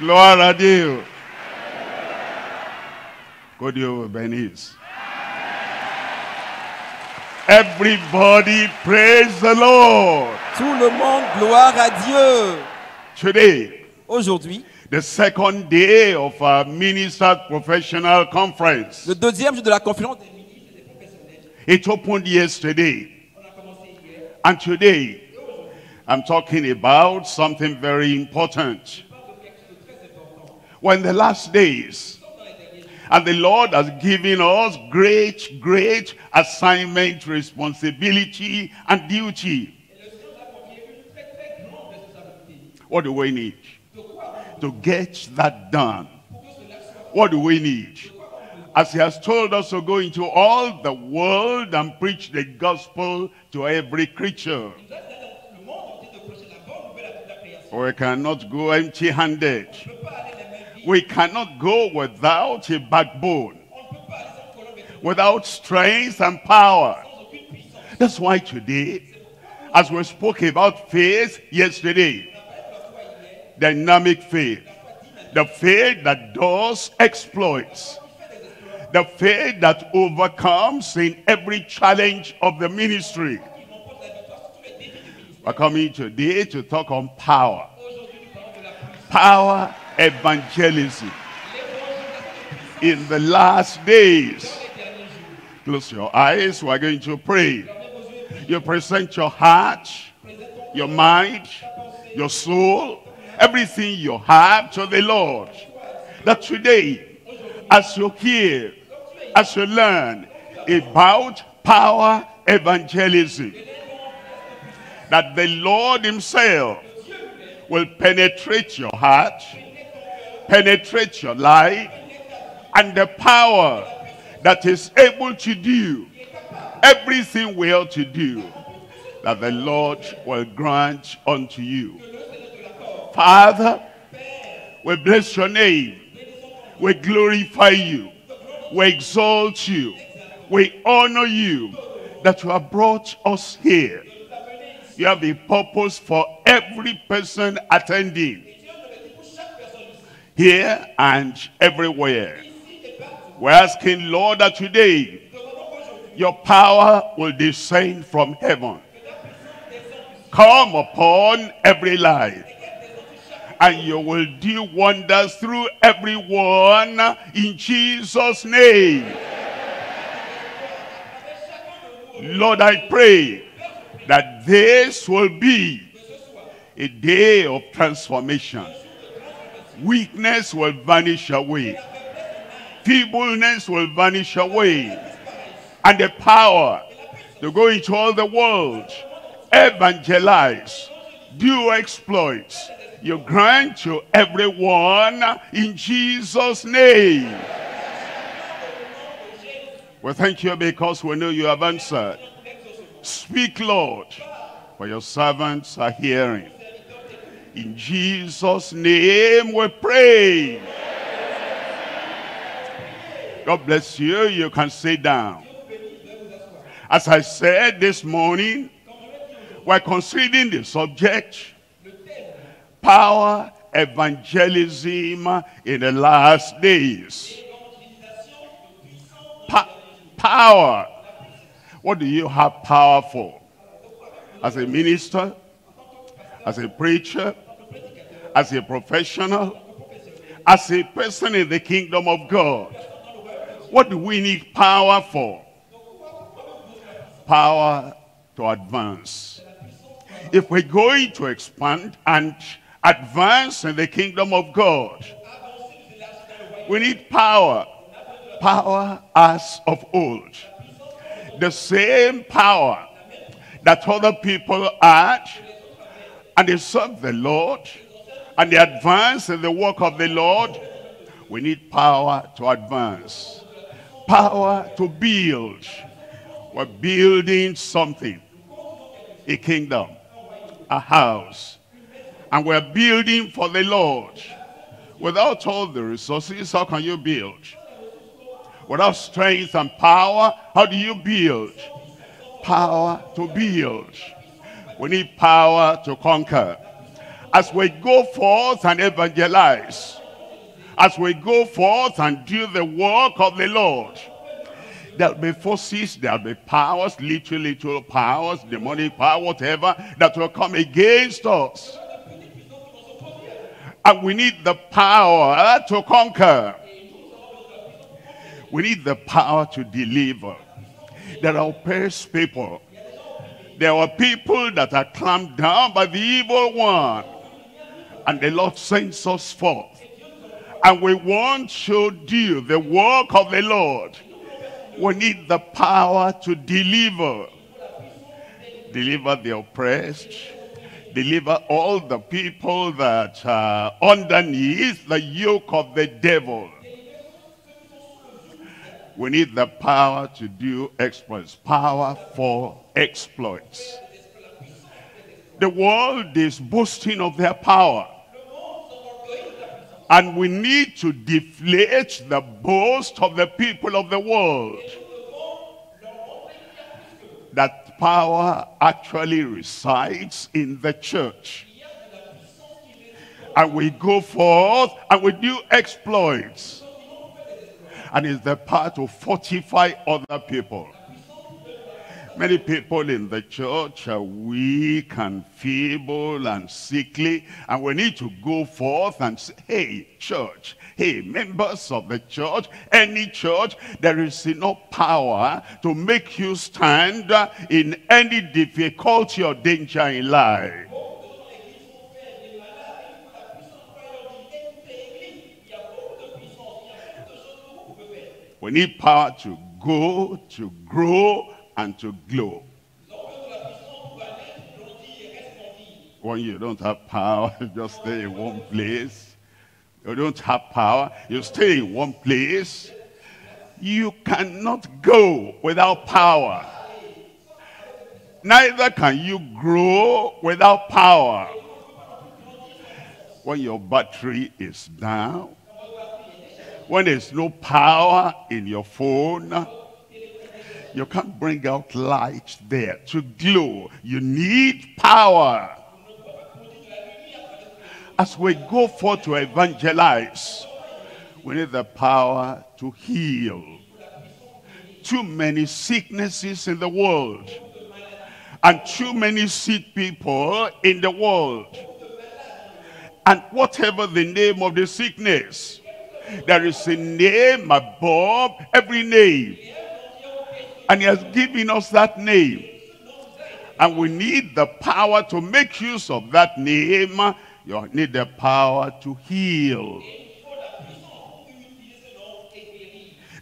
Gloire à Dieu. Que Dieu vous bénisse. Everybody praise the Lord. Tout le monde, gloire à Dieu. Today, aujourd'hui, the second day of our ministers' professional conference. Le deuxième jour de la conférence des ministres et des professionnels. It opened yesterday. On a commencé hier. And today, I'm talking about something very important. We're in the last days. And the Lord has given us great, great assignment, responsibility, and duty. What do we need? To get that done. What do we need? As he has told us to go into all the world and preach the gospel to every creature. We cannot go empty-handed. We cannot go without a backbone, without strength and power. That's why today, as we spoke about faith yesterday, dynamic faith, the faith that does exploits, the faith that overcomes in every challenge of the ministry. We're coming today to talk on power. Power evangelism in the last days. Close your eyes, we're going to pray. You present your heart, your mind, your soul, everything you have to the Lord. That today, as you hear, as you learn about power evangelism, that the Lord himself will penetrate your heart, penetrate your life, and the power that is able to do everything we ought to do, that the Lord will grant unto you. Father, we bless your name, we glorify you, we exalt you, we honor you, that you have brought us here. You have a purpose for every person attending, here and everywhere. We're asking, Lord, that today your power will descend from heaven. Come upon every life. And you will do wonders through everyone in Jesus' name. Lord, I pray that this will be a day of transformation. Weakness will vanish away. Feebleness will vanish away. And the power to go into all the world, evangelize, do exploits, you grant to everyone in Jesus' name. Well, thank you because we know you have answered. Speak, Lord, for your servants are hearing. In Jesus' name we pray. God bless you. You can sit down. As I said this morning, we're considering the subject, power evangelism in the last days. Power. What do you have power for? As a minister, as a preacher, as a professional, as a person in the kingdom of God. What do we need power for? Power to advance. If we're going to expand and advance in the kingdom of God, we need power. Power as of old. The same power that other people had, and they serve the Lord, and they advance in the work of the Lord. We need power to advance. Power to build. We're building something. A kingdom. A house. And we're building for the Lord. Without all the resources, how can you build? Without strength and power, how do you build? Power to build. We need power to conquer. as we go forth and evangelize, as we go forth and do the work of the Lord, there'll be forces, there'll be powers, little powers, demonic power, whatever, that will come against us. And we need the power to conquer. We need the power to deliver. There are oppressed people. There are people that are clamped down by the evil one. And the Lord sends us forth. And we want to do the work of the Lord. We need the power to deliver. Deliver the oppressed. Deliver all the people that are underneath the yoke of the devil. We need the power to do exploits. Power for exploits. The world is boasting of their power. And we need to deflate the boast of the people of the world. That power actually resides in the church. And we go forth and we do exploits. And it's the power to fortify other people. Many people in the church are weak and feeble and sickly, and we need to go forth and say, hey, church, hey, members of the church, any church, there is enough power to make you stand in any difficulty or danger in life. We need power to go, to grow, and to glow. When you don't have power, you just stay in one place. You don't have power, you stay in one place. You cannot go without power. Neither can you grow without power. When your battery is down, when there's no power in your phone, you can't bring out light there to glow. You need power. As we go forth to evangelize, we need the power to heal. Too many sicknesses in the world, and too many sick people in the world. And whatever the name of the sickness, there is a name above every name. And he has given us that name. And we need the power to make use of that name. You need the power to heal.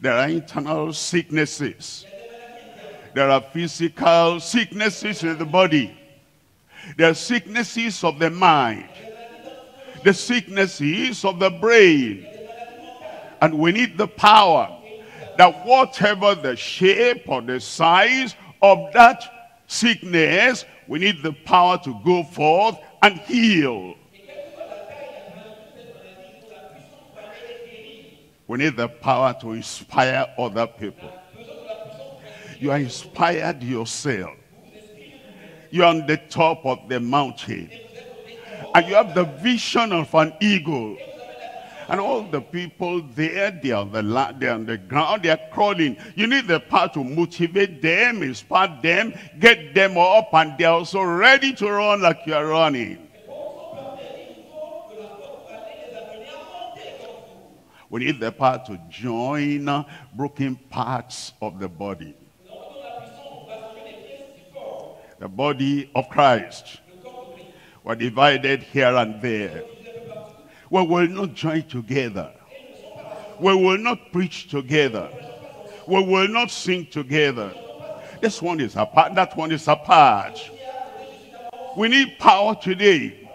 There are internal sicknesses. There are physical sicknesses in the body. There are sicknesses of the mind. The sicknesses of the brain. And we need the power that whatever the shape or the size of that sickness, we need the power to go forth and heal. We need the power to inspire other people. You are inspired yourself. You are on the top of the mountain. And you have the vision of an eagle. And all the people there, they're on the ground, they're crawling. You need the power to motivate them, inspire them, get them up, and they're also ready to run like you're running. We need the power to join broken parts of the body. The body of Christ. We're divided here and there. We will not join together. We will not preach together. We will not sing together. This one is apart, that one is apart. We need power today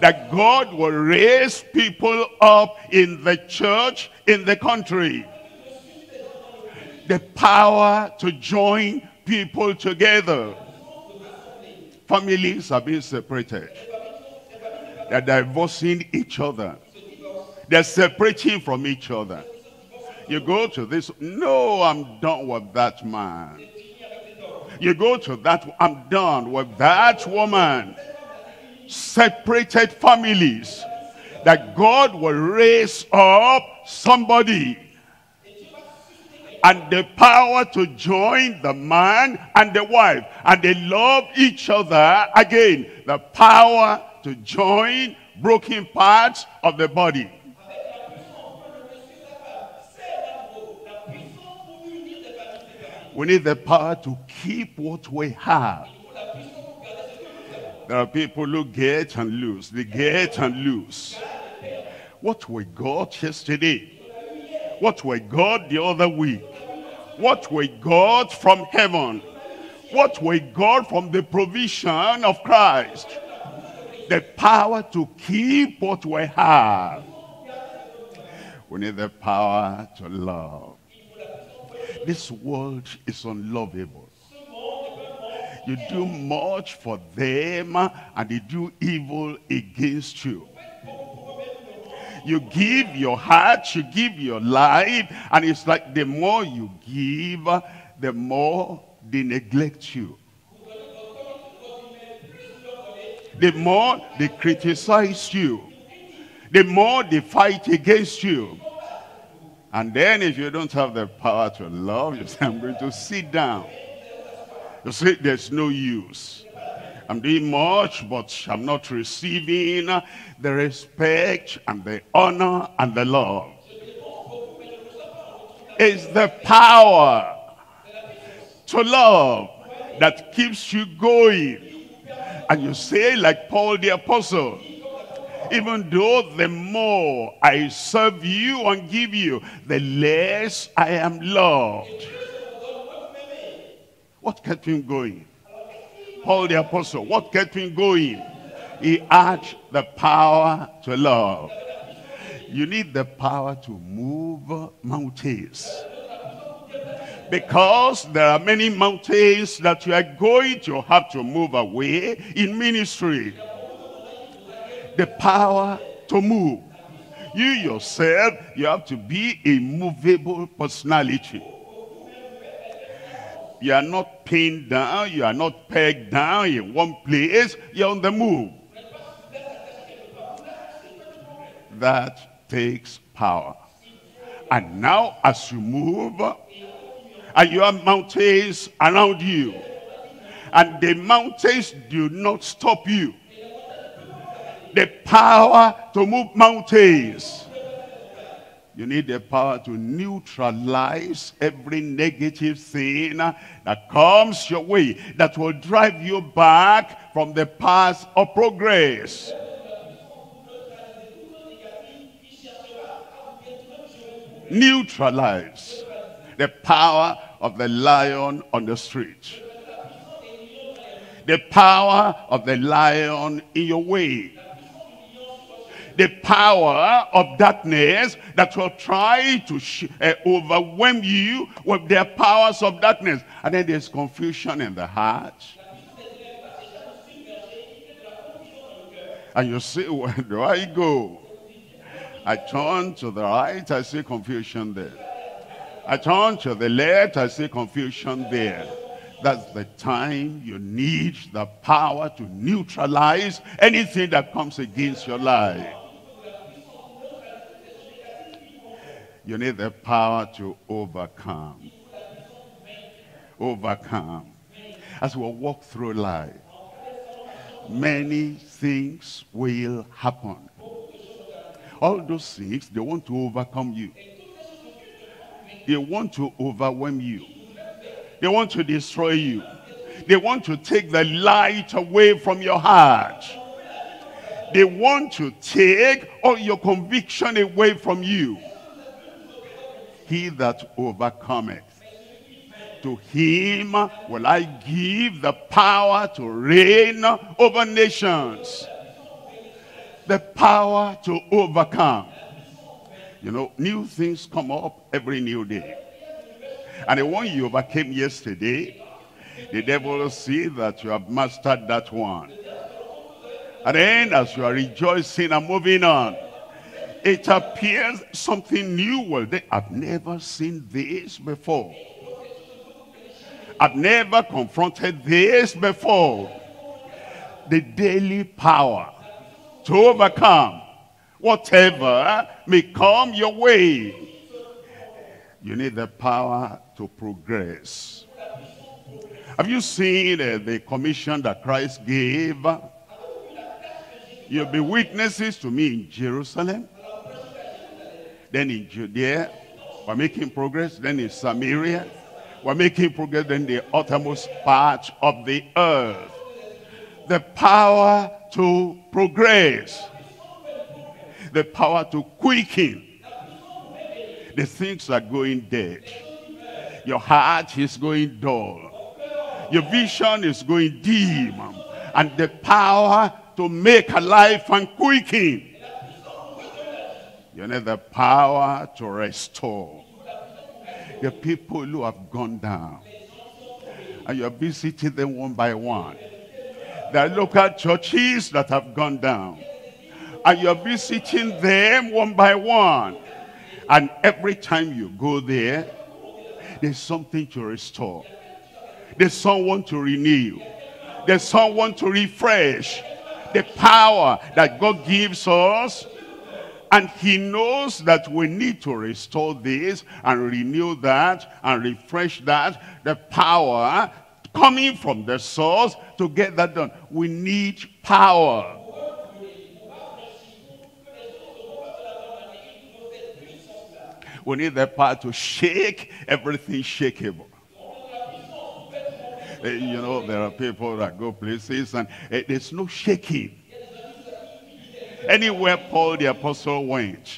that God will raise people up in the church, in the country. The power to join people together. Families are being separated. They're divorcing each other. They're separating from each other. You go to this, no, I'm done with that man. You go to that, I'm done with that woman. separated families, that God will raise up somebody and the power to join the man and the wife, and they love each other again. The power to join broken parts of the body. We need the power to keep what we have. There are people who get and lose. They get and lose. What we got yesterday, what we got the other week, what we got from heaven, what we got from the provision of Christ, the power to keep what we have. We need the power to love. This world is unlovable. You do much for them and they do evil against you. You give your heart, you give your life, and it's like the more you give, the more they neglect you. The more they criticize you, the more they fight against you. And then if you don't have the power to love, you say, I'm going to sit down. You say, there's no use. I'm doing much, but I'm not receiving the respect and the honor and the love. It's the power to love that keeps you going. And you say, like Paul the Apostle, even though the more I serve you and give you, the less I am loved. What kept him going? Paul the Apostle, what kept him going? He had the power to love. You need the power to move mountains, because there are many mountains that you are going to have to move away in ministry. The power to move. You yourself, you have to be a movable personality. You are not pinned down, you are not pegged down in one place, you're on the move. That takes power. And now as you move, and you have mountains around you, and the mountains do not stop you. The power to move mountains. You need the power to neutralize every negative thing that comes your way, that will drive you back from the path of progress. Neutralize the power of the lion on the street, the power of the lion in your way, the power of darkness that will try to overwhelm you with their powers of darkness. And then there's confusion in the heart. And you say, where do I go? I turn to the right, I see confusion there. I turn to the left, I see confusion there. That's the time you need the power to neutralize anything that comes against your life. You need the power to overcome. Overcome. As we walk through life, many things will happen. All those things, they want to overcome you. They want to overwhelm you. They want to destroy you. They want to take the light away from your heart. They want to take all your conviction away from you. He that overcometh, to him will I give the power to reign over nations. The power to overcome. You know, new things come up every new day. And the one you overcame yesterday, the devil will see that you have mastered that one. And then as you are rejoicing and moving on, it appears something new. Well, I've never seen this before. I've never confronted this before. the daily power to overcome whatever may come your way. You need the power to progress. Have you seen the commission that Christ gave? You'll be witnesses to me in Jerusalem, then in Judea, we're making progress, then in Samaria, we're making progress, then the uttermost part of the earth. The power to progress, the power to quicken the things are going dead. Your heart is going dull, your vision is going dim, and the power to make alive and quicken. You need the power to restore the people who have gone down, and you are visiting them one by one. There are local churches that have gone down, and you are visiting them one by one. And every time you go there, there's something to restore. There's someone to renew. There's someone to refresh. The power that God gives us, and he knows that we need to restore this and renew that and refresh that. The power coming from the source to get that done. We need power. We need the power to shake everything shakeable. You know, there are people that go places and there's no shaking. Anywhere Paul the Apostle went,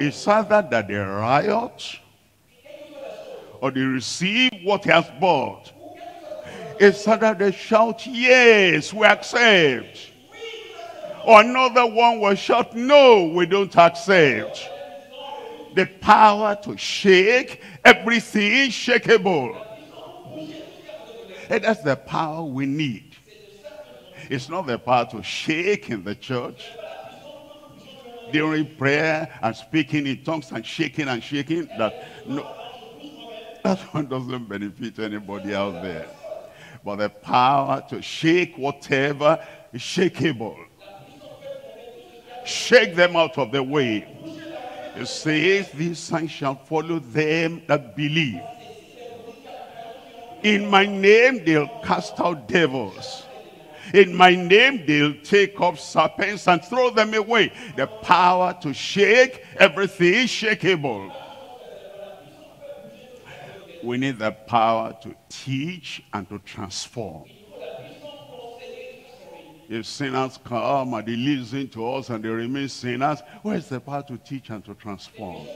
it's either that they riot or they receive what he has bought. It's either they shout, yes, we accept. Or another one will shout, no, we don't accept. The power to shake everything shakeable. And that's the power we need. It's not the power to shake in the church during prayer and speaking in tongues and shaking and shaking. That one doesn't benefit anybody out there. But the power to shake whatever is shakeable. Shake them out of the way. It says, these signs shall follow them that believe. In my name they'll cast out devils. In my name they'll take up serpents and throw them away. The power to shake everything shakeable. We need the power to teach and to transform. If sinners come and they listen to us and they remain sinners, where is the power to teach and to transform?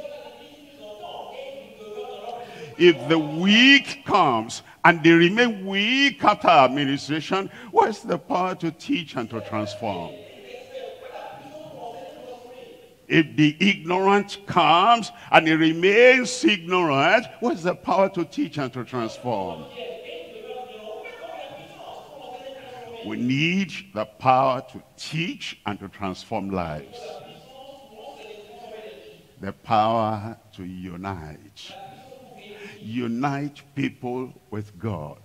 If the weak comes and they remain weak after administration, where's the power to teach and to transform? If the ignorant comes and he remains ignorant, where's the power to teach and to transform? We need the power to teach and to transform lives. The power to unite. Unite people with God.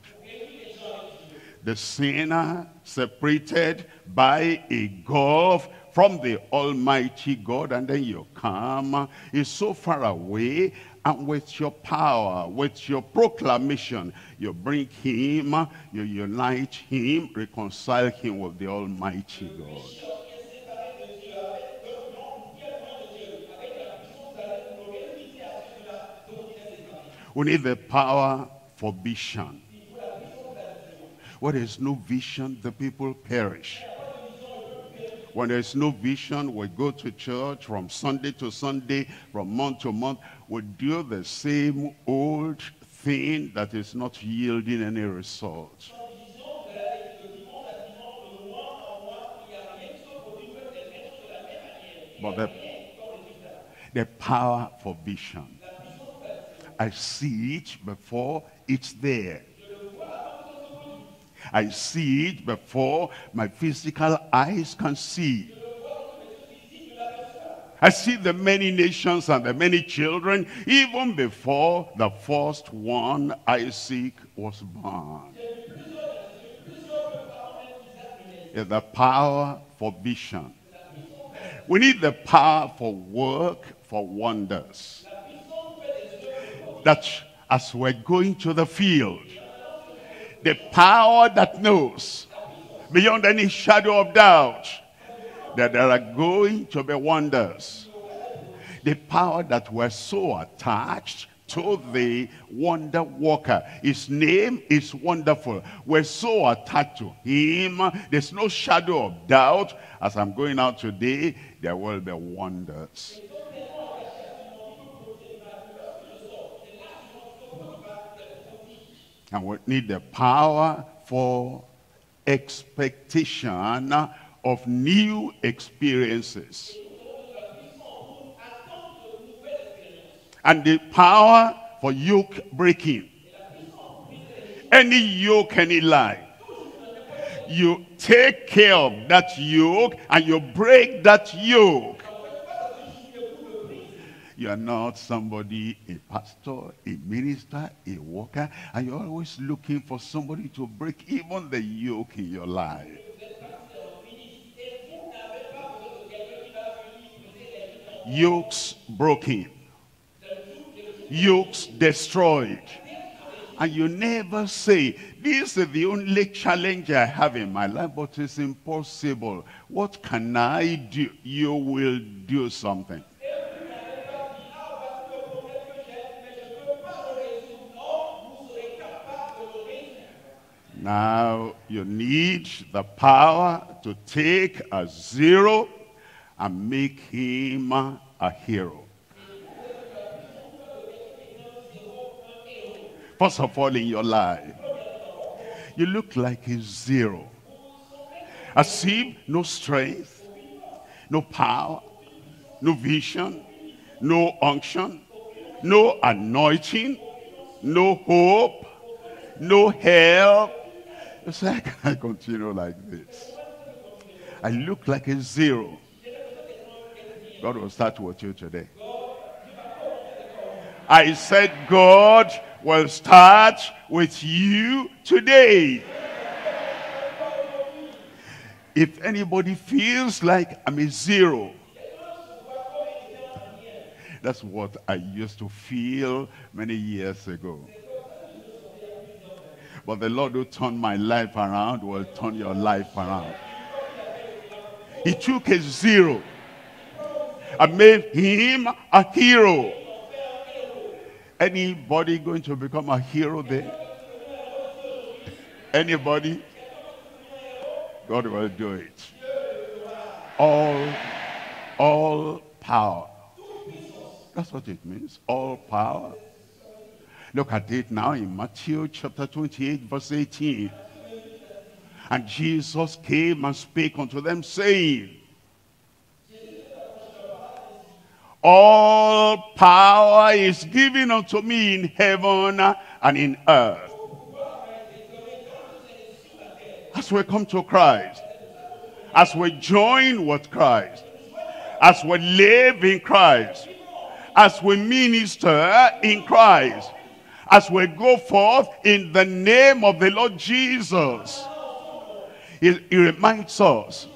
The sinner separated by a gulf from the Almighty God, and then you come, is so far away, and with your power, with your proclamation, you bring him, you unite him, reconcile him with the Almighty God. We need the power for vision. Where there is no vision, the people perish. When there is no vision, we go to church from Sunday to Sunday, from month to month. We do the same old thing that is not yielding any results. But the power for vision. I see it before it's there. I see it before my physical eyes can see. I see the many nations and the many children even before the first one, Isaac, was born. is the power for vision. We need the power for work, for wonders. That as we're going to the field, the power that knows beyond any shadow of doubt that there are going to be wonders. The power that we're so attached to the wonder worker. His name is wonderful. We're so attached to him. There's no shadow of doubt. As I'm going out today, there will be wonders. And we need the power for expectation of new experiences. And the power for yoke breaking. Any yoke, any lie. You take care of that yoke and you break that yoke. You are not somebody, a pastor, a minister, a worker, and you're always looking for somebody to break even the yoke in your life. Yokes broken. Yokes destroyed. And you never say, this is the only challenge I have in my life, but it's impossible. What can I do? You will do something. Now you need the power to take a zero and make him a hero. First of all, in your life, you look like a zero. As if no strength, no power, no vision, no unction, no anointing, no hope, no help. It's like I continue like this. I look like a zero. God will start with you today. I said God will start with you today. If anybody feels like I'm a zero, that's what I used to feel many years ago. But the Lord who turned my life around will turn your life around. He took a zero and made him a hero. Anybody going to become a hero there? Anybody? God will do it. All power. That's what it means. All power. Look at it now in Matthew chapter 28 verse 18. And Jesus came and spake unto them, saying, all power is given unto me in heaven and in earth. As we come to Christ, as we join with Christ, as we live in Christ, as we minister in Christ, as we go forth in the name of the Lord Jesus, he reminds us.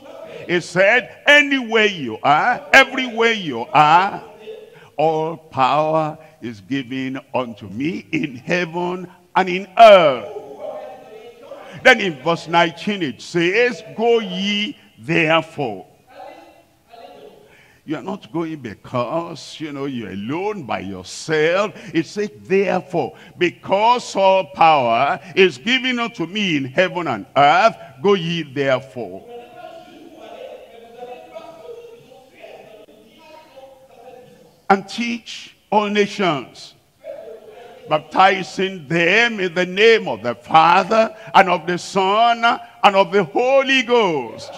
He said, anywhere you are, everywhere you are, all power is given unto me in heaven and in earth. Then in verse 19 it says, go ye therefore. You are not going because, you know, you're alone by yourself. It says, therefore, because all power is given unto me in heaven and earth, go ye therefore. And teach all nations, baptizing them in the name of the Father and of the Son and of the Holy Ghost.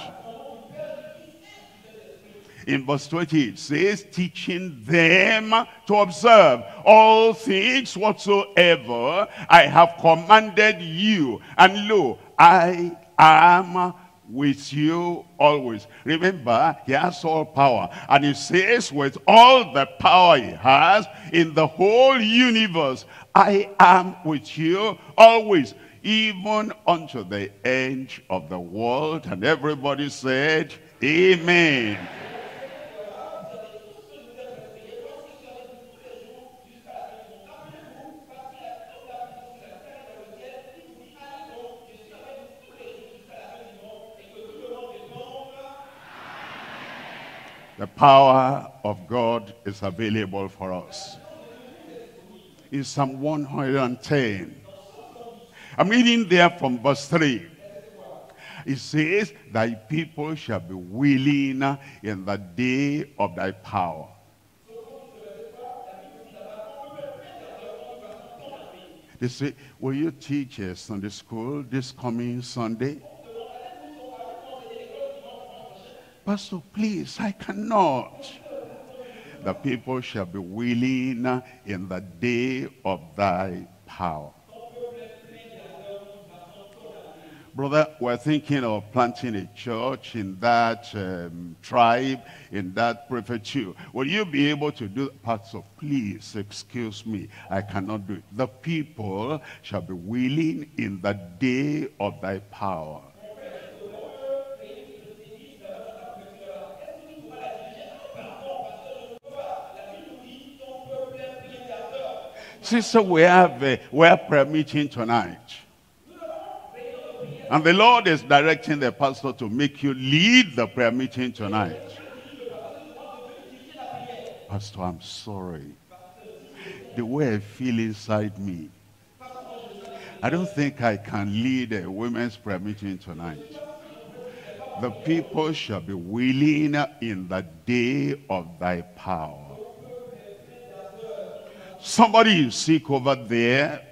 In verse 20 it says, teaching them to observe all things whatsoever I have commanded you. And lo, I am with you always. Remember, he has all power. And he says, with all the power he has in the whole universe, I am with you always. even unto the end of the world. And everybody said, Amen. The power of God is available for us. In Psalm 110, I'm reading there from verse 3. It says, thy people shall be willing in the day of thy power. They say, will you teach us Sunday school this coming Sunday? Pastor, please, I cannot. The people shall be willing in the day of thy power. Brother, we're thinking of planting a church in that tribe, in that prefecture. Will you be able to do that? Pastor, please, excuse me, I cannot do it. The people shall be willing in the day of thy power. Sister, we have prayer meeting tonight. And the Lord is directing the pastor to make you lead the prayer meeting tonight. Pastor, I'm sorry. The way I feel inside me, I don't think I can lead a women's prayer meeting tonight. The people shall be willing in the day of thy power. Somebody is sick over there.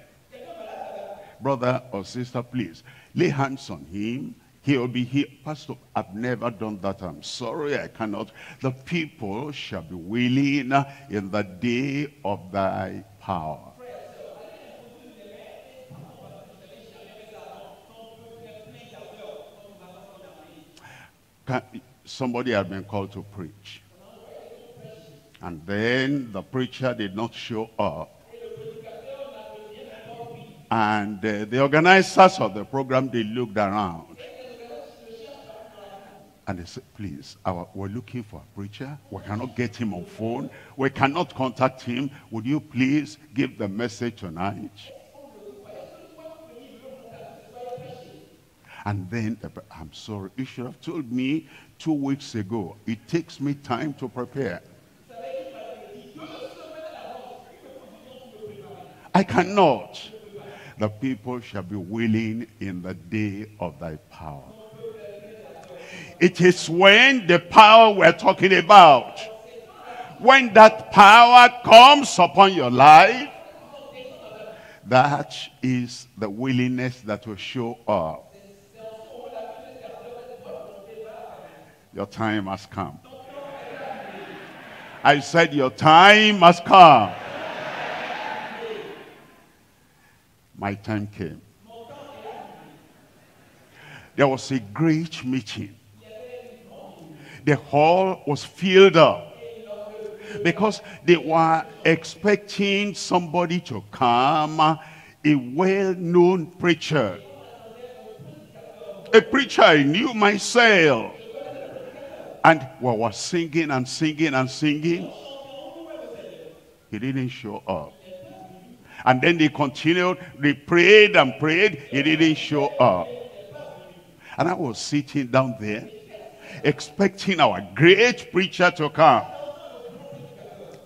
Brother or sister, please, lay hands on him. He'll be here. Pastor, I've never done that. I'm sorry, I cannot. The people shall be willing in the day of thy power. Somebody has been called to preach. And then the preacher did not show up. And the organizers of the program, they looked around. And they said, please, we're looking for a preacher. We cannot get him on phone. We cannot contact him. Would you please give the message tonight? And then, I'm sorry, you should have told me 2 weeks ago. It takes me time to prepare. I cannot. The people shall be willing in the day of thy power. It is when the power we're talking about, when that power comes upon your life, that is the willingness that will show up. Your time has come. I said your time has come. My time came. There was a great meeting. The hall was filled up because they were expecting somebody to come, a well-known preacher. A preacher I knew myself. And we were singing and singing and singing. He didn't show up. And then they continued, they prayed and prayed, he didn't show up. And I was sitting down there, expecting our great preacher to come.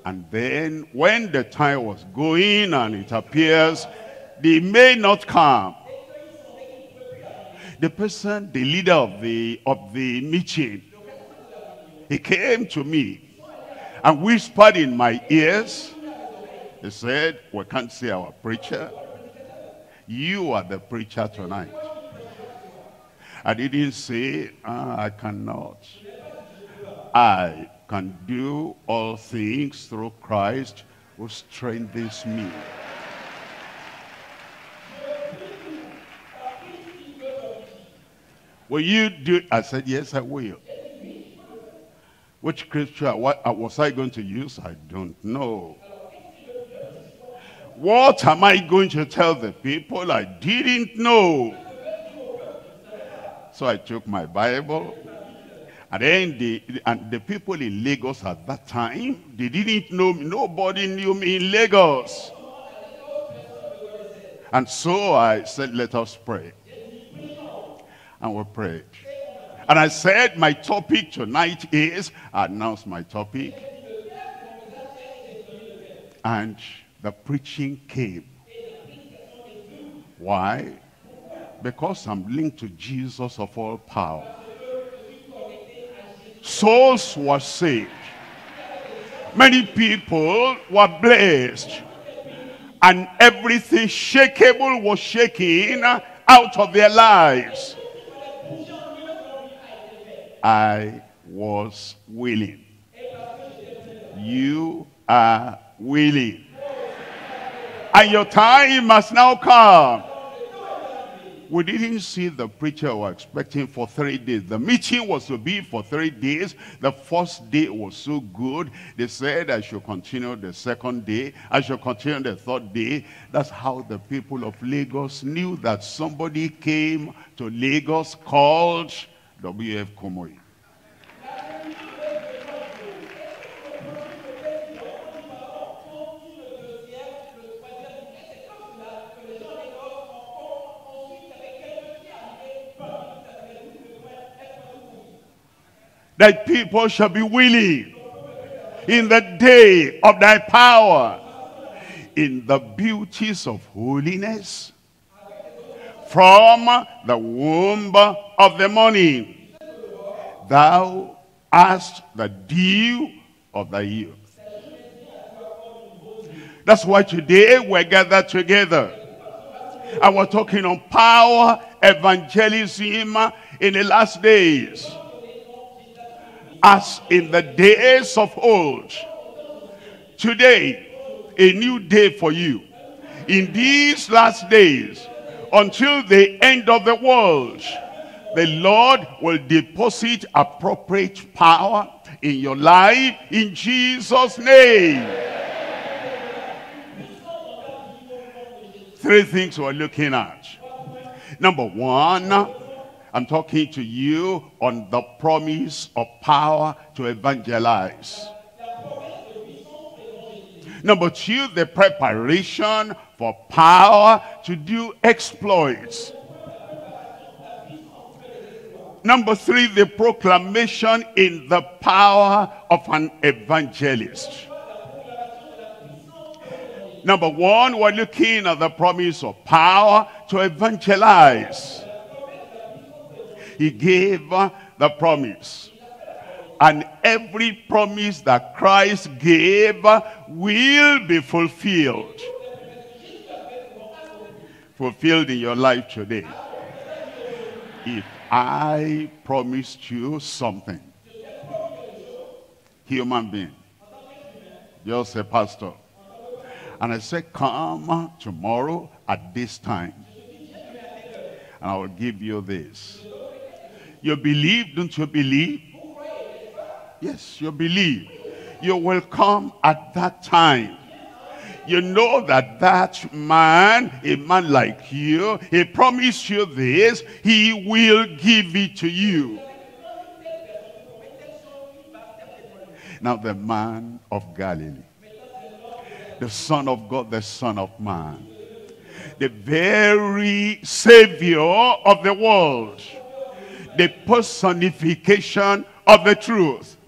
And then, when the time was going and it appears, they may not come. The person, the leader of the meeting, he came to me and whispered in my ears. He said, we can't see our preacher. You are the preacher tonight. I didn't say, I cannot. I can do all things through Christ who strengthens me. Will you do it? I said, yes, I will. Which scripture was I going to use? I don't know. What am I going to tell the people? I didn't know. So I took my Bible. And then the people in Lagos at that time, they didn't know me. Nobody knew me in Lagos. And so I said, let us pray. And we prayed. And I said, my topic tonight is, I announced my topic. And the preaching came. Why? Because I'm linked to Jesus of all power. Souls were saved. Many people were blessed. And everything shakeable was shaken out of their lives. I was willing. You are willing. And your time has now come. We didn't see the preacher we were expecting for 3 days. The meeting was to be for 3 days. The first day was so good. They said I should continue the second day. I should continue the third day. That's how the people of Lagos knew that somebody came to Lagos called W.F. Kumuyi. Thy people shall be willing in the day of thy power, in the beauties of holiness, from the womb of the morning. Thou hast the dew of thy youth. That's why today we're gathered together. And we're talking on power, evangelism in the last days. As in the days of old, today, a new day for you. In these last days, until the end of the world, the Lord will deposit appropriate power in your life in Jesus' name. 3 things we're looking at. Number 1, I'm talking to you on the promise of power to evangelize. Number 2, the preparation for power to do exploits. Number 3, the proclamation in the power of an evangelist. Number 1, we're looking at the promise of power to evangelize. He gave the promise. And every promise that Christ gave will be fulfilled. Fulfilled in your life today. If I promised you something, human being, just a pastor, and I said, come tomorrow at this time, and I will give you this. You believe, don't you believe? Yes, you believe. You will come at that time. You know that that man, a man like you, he promised you this, he will give it to you. Now the man of Galilee, the Son of God, the Son of Man, the very Savior of the world, the personification of the truth,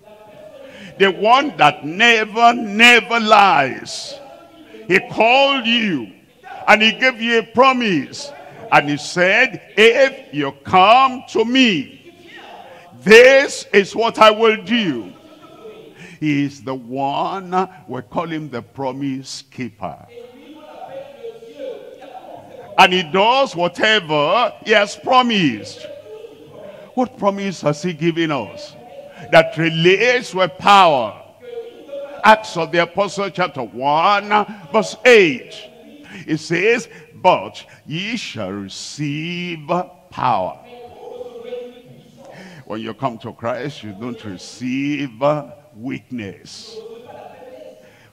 the one that never lies. He called you and he gave you a promise, and he said, if you come to me, this is what I will do. He is the one, we call him the promise keeper. And he does whatever he has promised. What promise has he given us that relates with power? Acts of the Apostles chapter 1 verse 8. It says, but ye shall receive power. When you come to Christ, you don't receive weakness.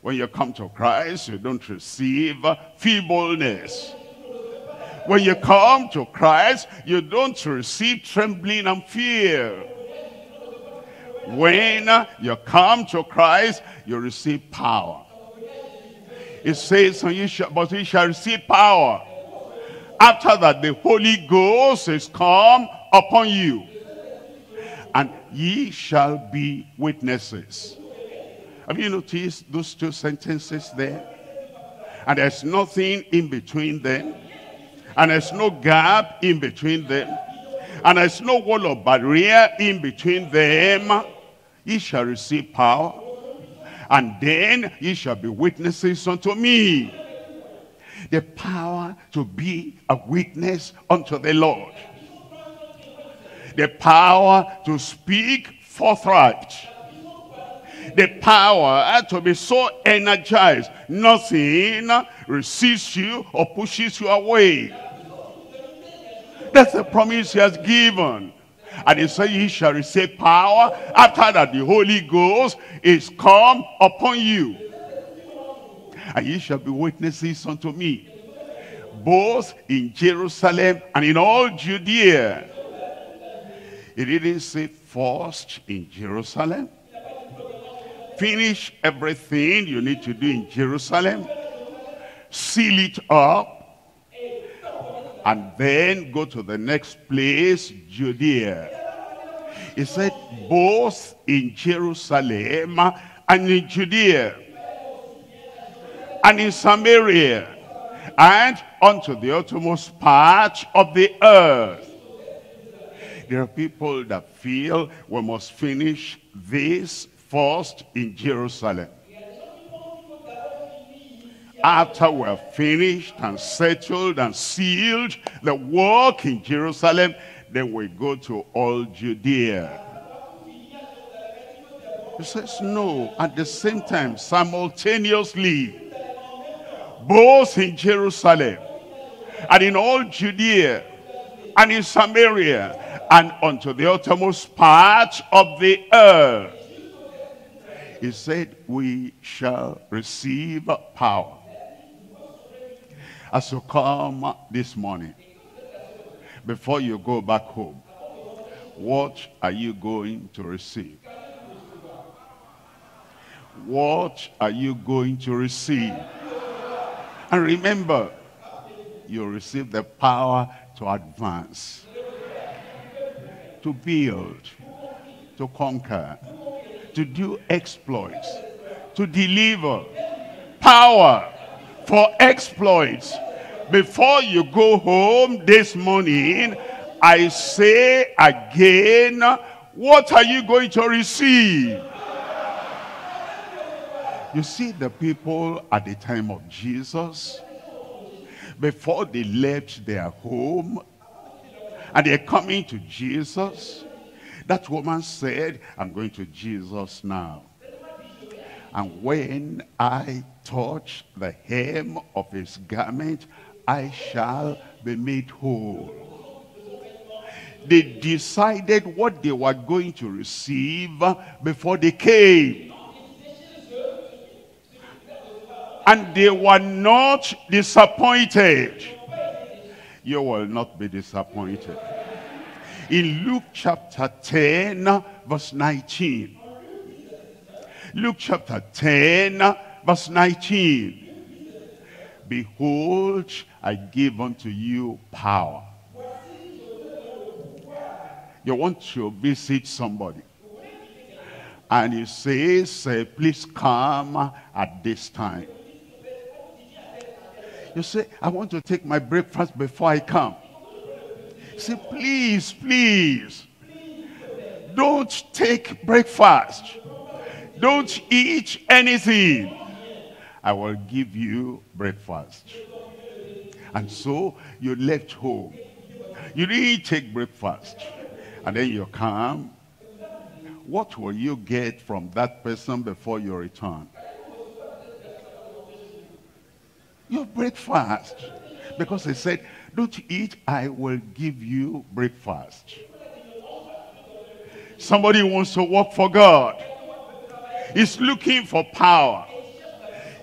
When you come to Christ, you don't receive feebleness. When you come to Christ, you don't receive trembling and fear. When you come to Christ, you receive power. It says, but you shall receive power after that the Holy Ghost is come upon you, and ye shall be witnesses. Have you noticed those two sentences there? And there's nothing in between them, and there's no gap in between them, and there's no wall or barrier in between them. Ye shall receive power, and then ye shall be witnesses unto me. The power to be a witness unto the Lord. The power to speak forthright. The power to be so energized. Nothing resists you or pushes you away. That's the promise he has given. And he said, "Ye shall receive power after that the Holy Ghost is come upon you. And ye shall be witnesses unto me, both in Jerusalem and in all Judea." He didn't say first in Jerusalem. Finish everything you need to do in Jerusalem. Seal it up. And then go to the next place, Judea. He said both in Jerusalem and in Judea, and in Samaria, and unto the uttermost part of the earth. There are people that feel we must finish this first in Jerusalem. After we are finished and settled and sealed the work in Jerusalem, then we go to all Judea. He says no, at the same time, simultaneously, both in Jerusalem and in all Judea and in Samaria and unto the uttermost part of the earth. He said, we shall receive power. As you come this morning, before you go back home, what are you going to receive? What are you going to receive? And remember, you receive the power to advance, to build, to conquer, to do exploits, to deliver. Power for exploits. Before you go home this morning, I say again, what are you going to receive? You see, the people at the time of Jesus, before they left their home and they're coming to Jesus, that woman said, I'm going to Jesus now. And when I touch the hem of his garment, I shall be made whole. They decided what they were going to receive before they came. And they were not disappointed. You will not be disappointed. In Luke chapter 10, verse 19. Luke chapter 10, verse 19. Behold, I give unto you power. You want to visit somebody. And he says, please come at this time. You say, I want to take my breakfast before I come. You say, please, please, don't take breakfast. Don't eat anything. I will give you breakfast. And so you left home. You didn't take breakfast. And then you come. What will you get from that person before you return? Your breakfast. Because they said, don't eat, I will give you breakfast. Somebody wants to work for God. He's looking for power.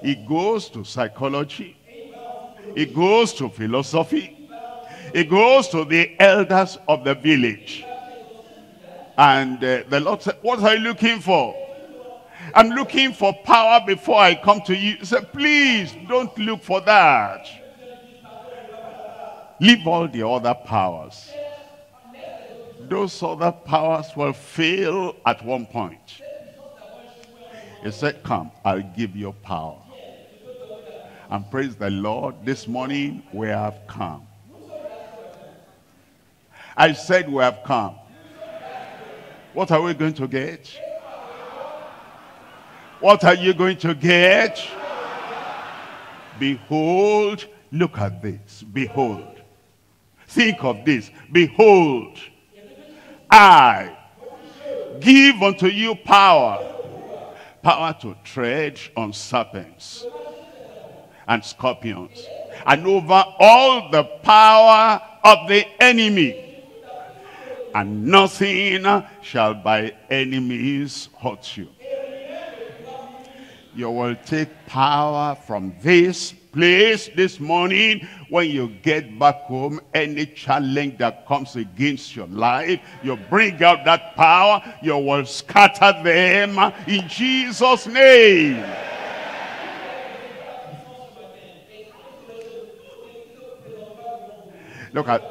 It goes to psychology. It goes to philosophy. It goes to the elders of the village. And the Lord said, what are you looking for? I'm looking for power before I come to you. He said, please don't look for that. Leave all the other powers. Those other powers will fail at one point. He said, come, I'll give you power. And praise the Lord, this morning we have come. I said we have come. What are we going to get? What are you going to get? Behold, look at this. Behold. Think of this. Behold, I give unto you power. Power to tread on serpents and scorpions, and over all the power of the enemy, and nothing shall by any means hurt you. You will take power from this place this morning. When you get back home, any challenge that comes against your life, you bring out that power. You will scatter them in Jesus' name. Look at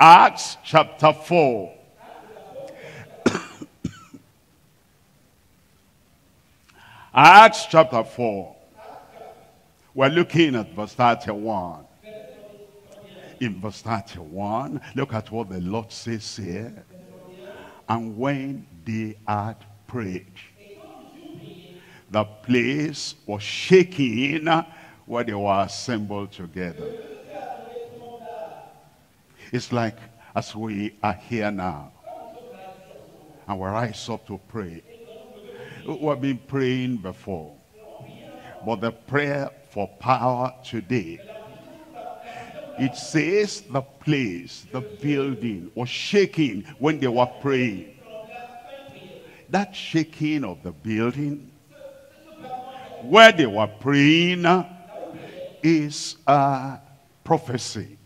Acts chapter 4. Acts chapter 4. We're looking at verse 31. In verse 31, look at what the Lord says here. And when they had prayed, the place was shaking where they were assembled together. It's like as we are here now, and we rise up to pray. We've been praying before, but the prayer for power today, it says the place, the building was shaking when they were praying. That shaking of the building where they were praying is a prophecy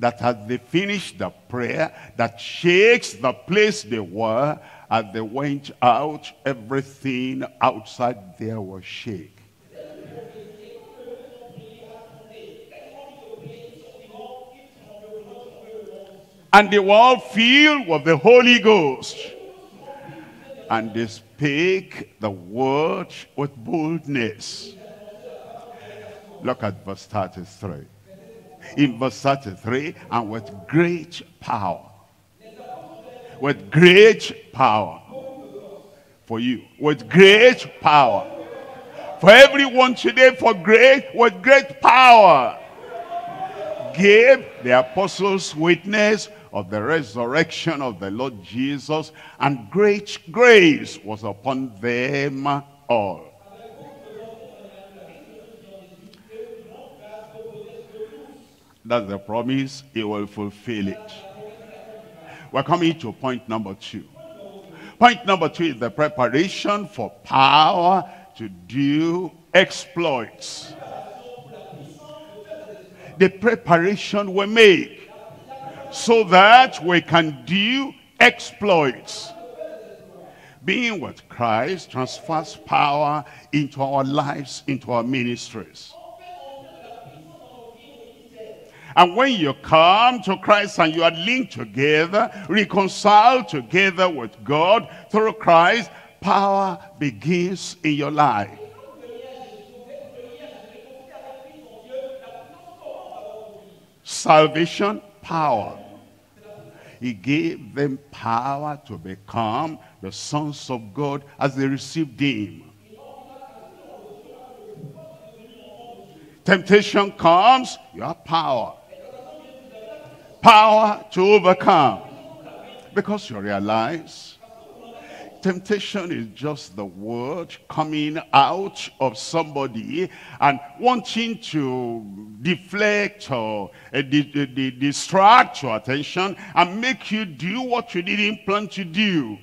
that as they finished the prayer that shakes the place they were. As they went out, everything outside there was shake. And they were all filled with the Holy Ghost. And they spake the word with boldness. Look at verse 33. In verse 33, and with great power. With great power for you. With great power. For everyone today, with great power. Gave the apostles witness of the resurrection of the Lord Jesus, and great grace was upon them all. That's the promise. He will fulfill it. We're coming to point number 2. Point number 2 is the preparation for power to do exploits. The preparation we make so that we can do exploits. Being with Christ transfers power into our lives, into our ministries. And when you come to Christ and you are linked together, reconciled together with God through Christ, power begins in your life. Salvation, power. He gave them power to become the sons of God as they received him. Temptation comes, you have power. Power to overcome, because you realize temptation is just the word coming out of somebody and wanting to deflect or distract your attention and make you do what you didn't plan to do.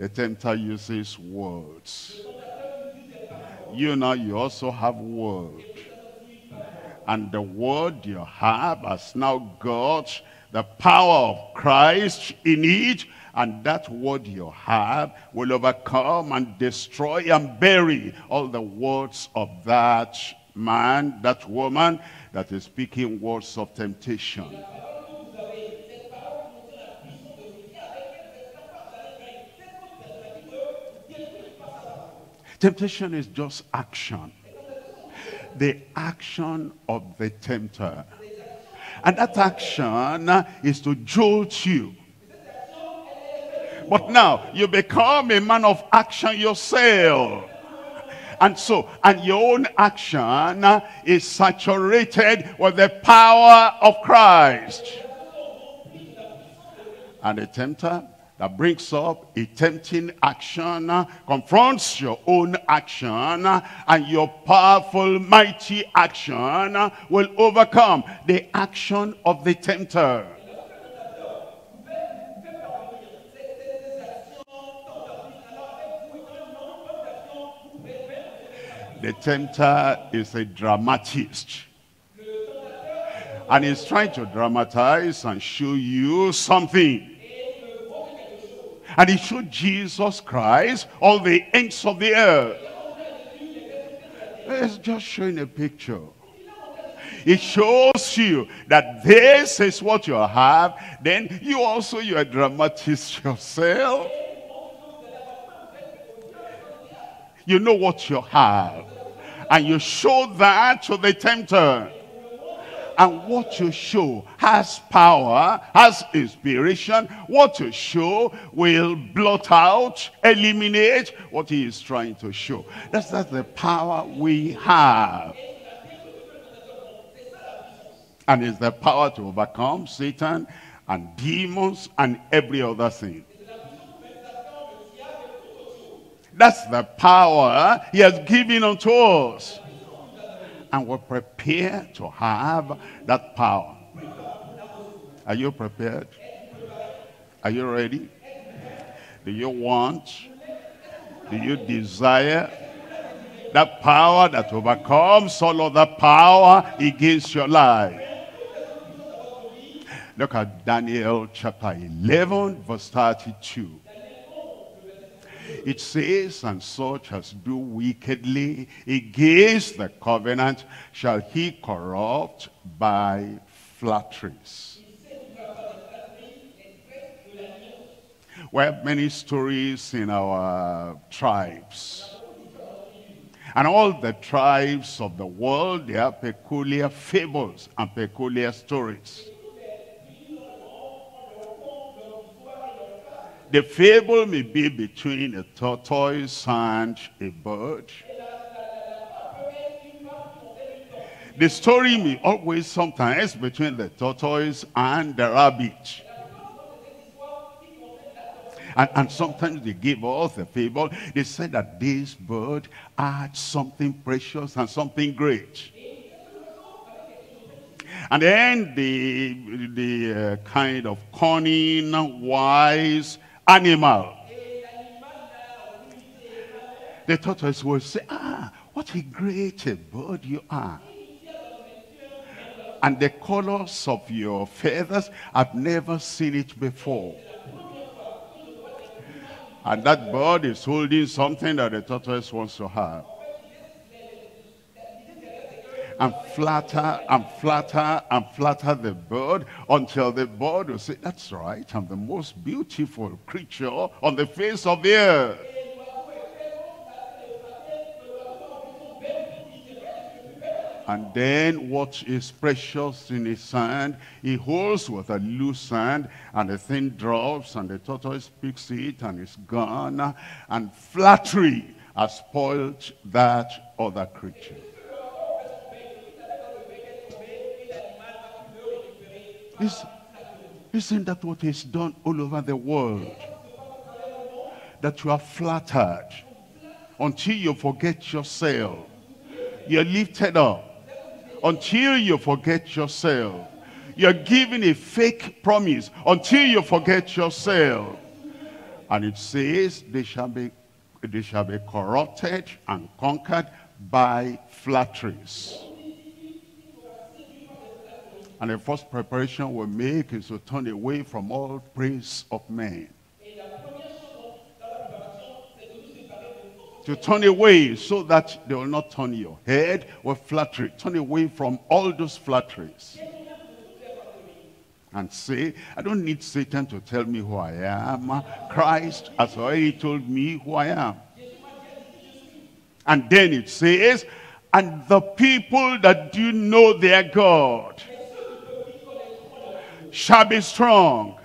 The tempter uses words. You know, you also have word. And the word you have has now got the power of Christ in it. And that word you have will overcome and destroy and bury all the words of that man, that woman that is speaking words of temptation. Temptation is just action. The action of the tempter. And that action is to jolt you. But now, you become a man of action yourself. And so, and your own action is saturated with the power of Christ. And the tempter that brings up a tempting action confronts your own action, and your powerful, mighty action will overcome the action of the tempter. The tempter is a dramatist. And he's trying to dramatize and show you something. And he showed Jesus Christ all the ends of the earth. It's just showing a picture. It shows you that this is what you have. Then you also, you are dramatist yourself. You know what you have. And you show that to the tempter. And what you show has power, has inspiration. What you show will blot out, eliminate what he is trying to show. That's the power we have. And it's the power to overcome Satan and demons and every other thing. That's the power he has given unto us. And we're prepared to have that power. Are you prepared? Are you ready? Do you want? Do you desire that power that overcomes all other power against your life? Look at Daniel chapter 11, verse 32. It says, and such as do wickedly against the covenant shall he corrupt by flatteries. We have many stories in our tribes. And all the tribes of the world, they have peculiar fables and peculiar stories. The fable may be between a tortoise and a bird. The story may always sometimes between the tortoise and the rabbit. And sometimes they give us the fable. They said that this bird had something precious and something great. And then the kind of cunning, wise animal, the tortoise will say, ah, what a great bird you are, and the colors of your feathers, I've never seen it before. And that bird is holding something that the tortoise wants to have, and flatter and flatter and flatter the bird until the bird will say, that's right, I'm the most beautiful creature on the face of the earth. And then what is precious in his hand, he holds with a loose hand, and the thing drops, and the tortoise picks it, and it's gone. And flattery has spoiled that other creature. Isn't that what is done all over the world? That you are flattered until you forget yourself. You're lifted up until you forget yourself. You're given a fake promise until you forget yourself. And it says they shall be corrupted and conquered by flatteries. And the first preparation we make is to turn away from all praise of men. To turn away so that they will not turn your head with flattery. Turn away from all those flatteries. And say, I don't need Satan to tell me who I am. Christ has already told me who I am. And then it says, and the people that do know their God shall be strong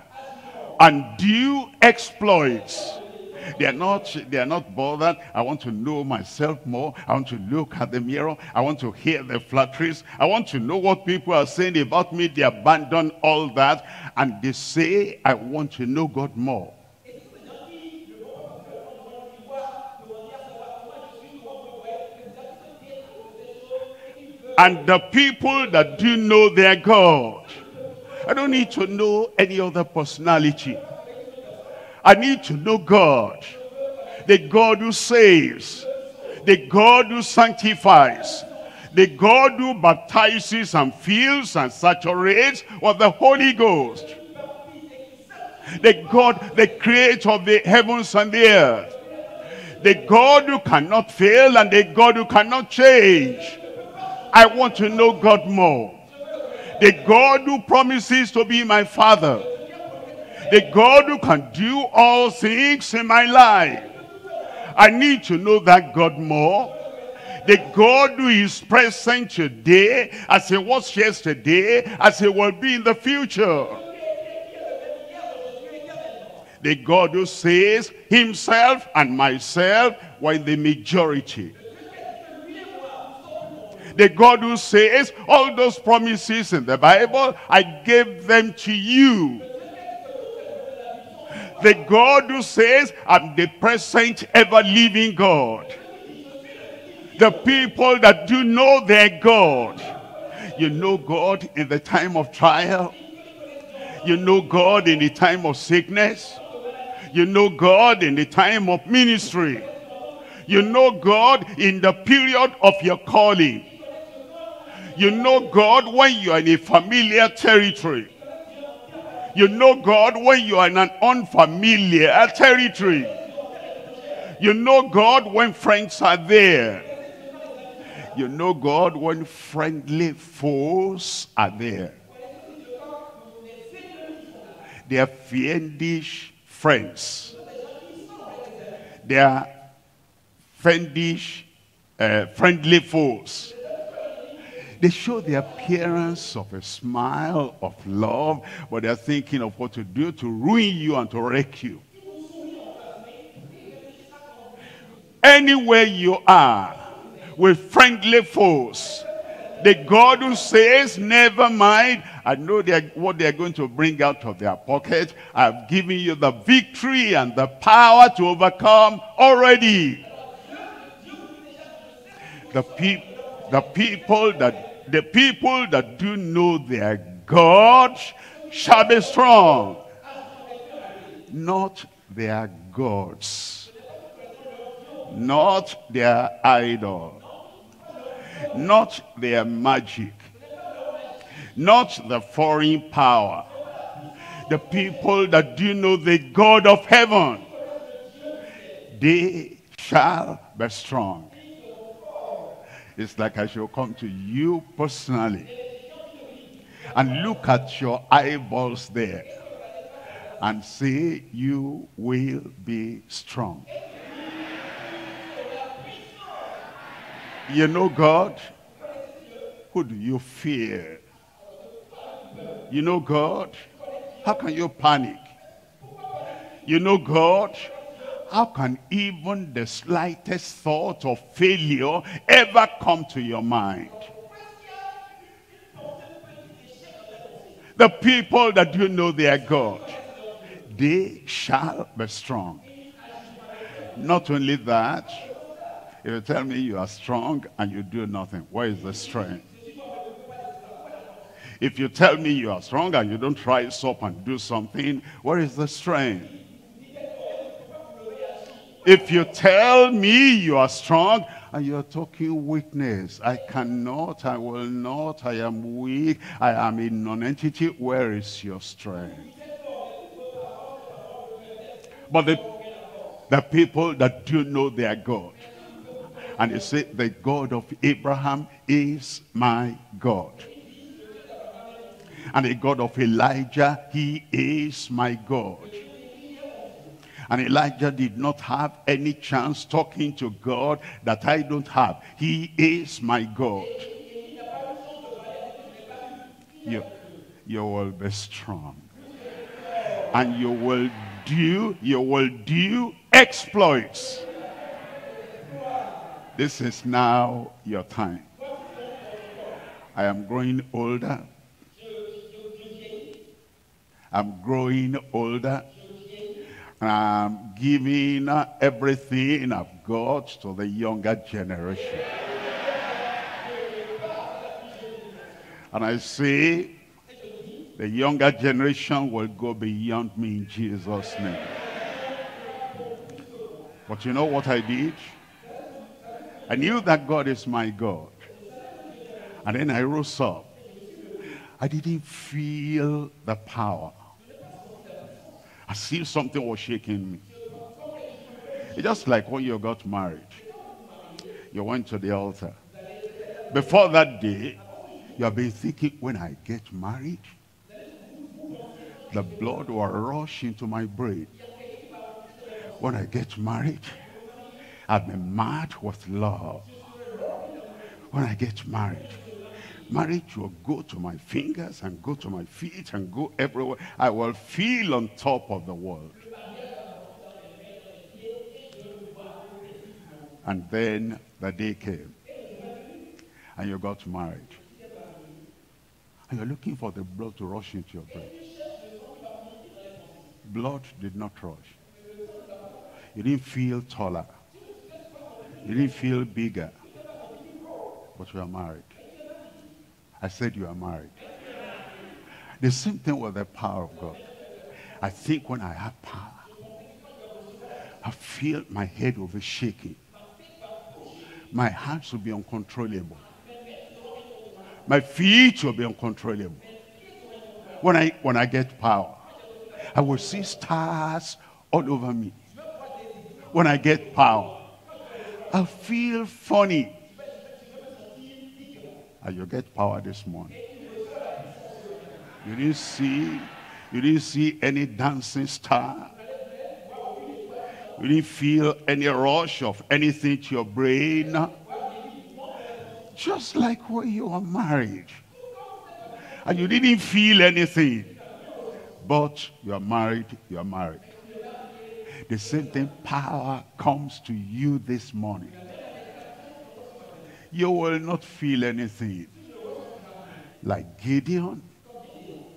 and do exploits. They are not bothered. I want to know myself more. I want to look at the mirror. I want to hear the flatteries. I want to know what people are saying about me. They abandon all that. And they say, I want to know God more. And the people that do know their God. I don't need to know any other personality. I need to know God, the God who saves, the God who sanctifies, the God who baptizes and fills and saturates with the Holy Ghost, the God, the creator of the heavens and the earth, the God who cannot fail and the God who cannot change. I want to know God more, the God who promises to be my Father, the God who can do all things in my life. I need to know that God more. The God who is present today, as he was yesterday, as he will be in the future. The God who says, himself and myself were in the majority. The God who says, all those promises in the Bible, I gave them to you. The God who says, I'm the present ever-living God. The people that do know their God. You know God in the time of trial. You know God in the time of sickness. You know God in the time of ministry. You know God in the period of your calling. You know God when you are in a familiar territory. You know God when you are in an unfamiliar territory. You know God when friends are there. You know God when friendly foes are there. They are fiendish friends. They are fiendish, friendly foes. They show the appearance of a smile of love, but they're thinking of what to do to ruin you and to wreck you. Anywhere you are with friendly foes, the God who says, never mind, I know what they're going to bring out of their pocket. I've given you the victory and the power to overcome already. The people that do know their God shall be strong. Not their gods. Not their idol. Not their magic. Not the foreign power. The people that do know the God of heaven, they shall be strong. It's like I shall come to you personally and look at your eyeballs there and say, you will be strong. You know God? Who do you fear? You know God? How can you panic? You know God? How can even the slightest thought of failure ever come to your mind? The people that do know their God, they shall be strong. Not only that, if you tell me you are strong and you do nothing, where is the strength? If you tell me you are strong and you don't rise up and do something, where is the strength? If you tell me you are strong and you are talking weakness, I cannot, I will not, I am weak, I am a non-entity, where is your strength? But the people that do know their God, and they say, the God of Abraham is my God, and the God of Elijah, he is my God. And Elijah did not have any chance talking to God that I don't have. He is my God. You will be strong. And you will do exploits. This is now your time. I am growing older. I'm growing older. I'm giving everything I've got to the younger generation. And I say, the younger generation will go beyond me in Jesus' name. But you know what I did? I knew that God is my God. And then I rose up. I didn't feel the power. I see something was shaking me. It's just like when you got married. You went to the altar. Before that day, you have been thinking, when I get married, the blood will rush into my brain. When I get married, I've been mad with love. When I get married, marriage will go to my fingers and go to my feet and go everywhere. I will feel on top of the world. And then the day came, and you got married. And you're looking for the blood to rush into your brain. Blood did not rush. You didn't feel taller. You didn't feel bigger. But you are married. I said you are married. The same thing with the power of God. I think when I have power, I feel my head will be shaking. My hands will be uncontrollable. My feet will be uncontrollable. When I get power, I will see stars all over me. When I get power, I feel funny. And you get power this morning. You didn't see any dancing star. You didn't feel any rush of anything to your brain. Just like when you are married. And you didn't feel anything. But you are married, you are married. The same thing, power comes to you this morning. You will not feel anything. Like Gideon,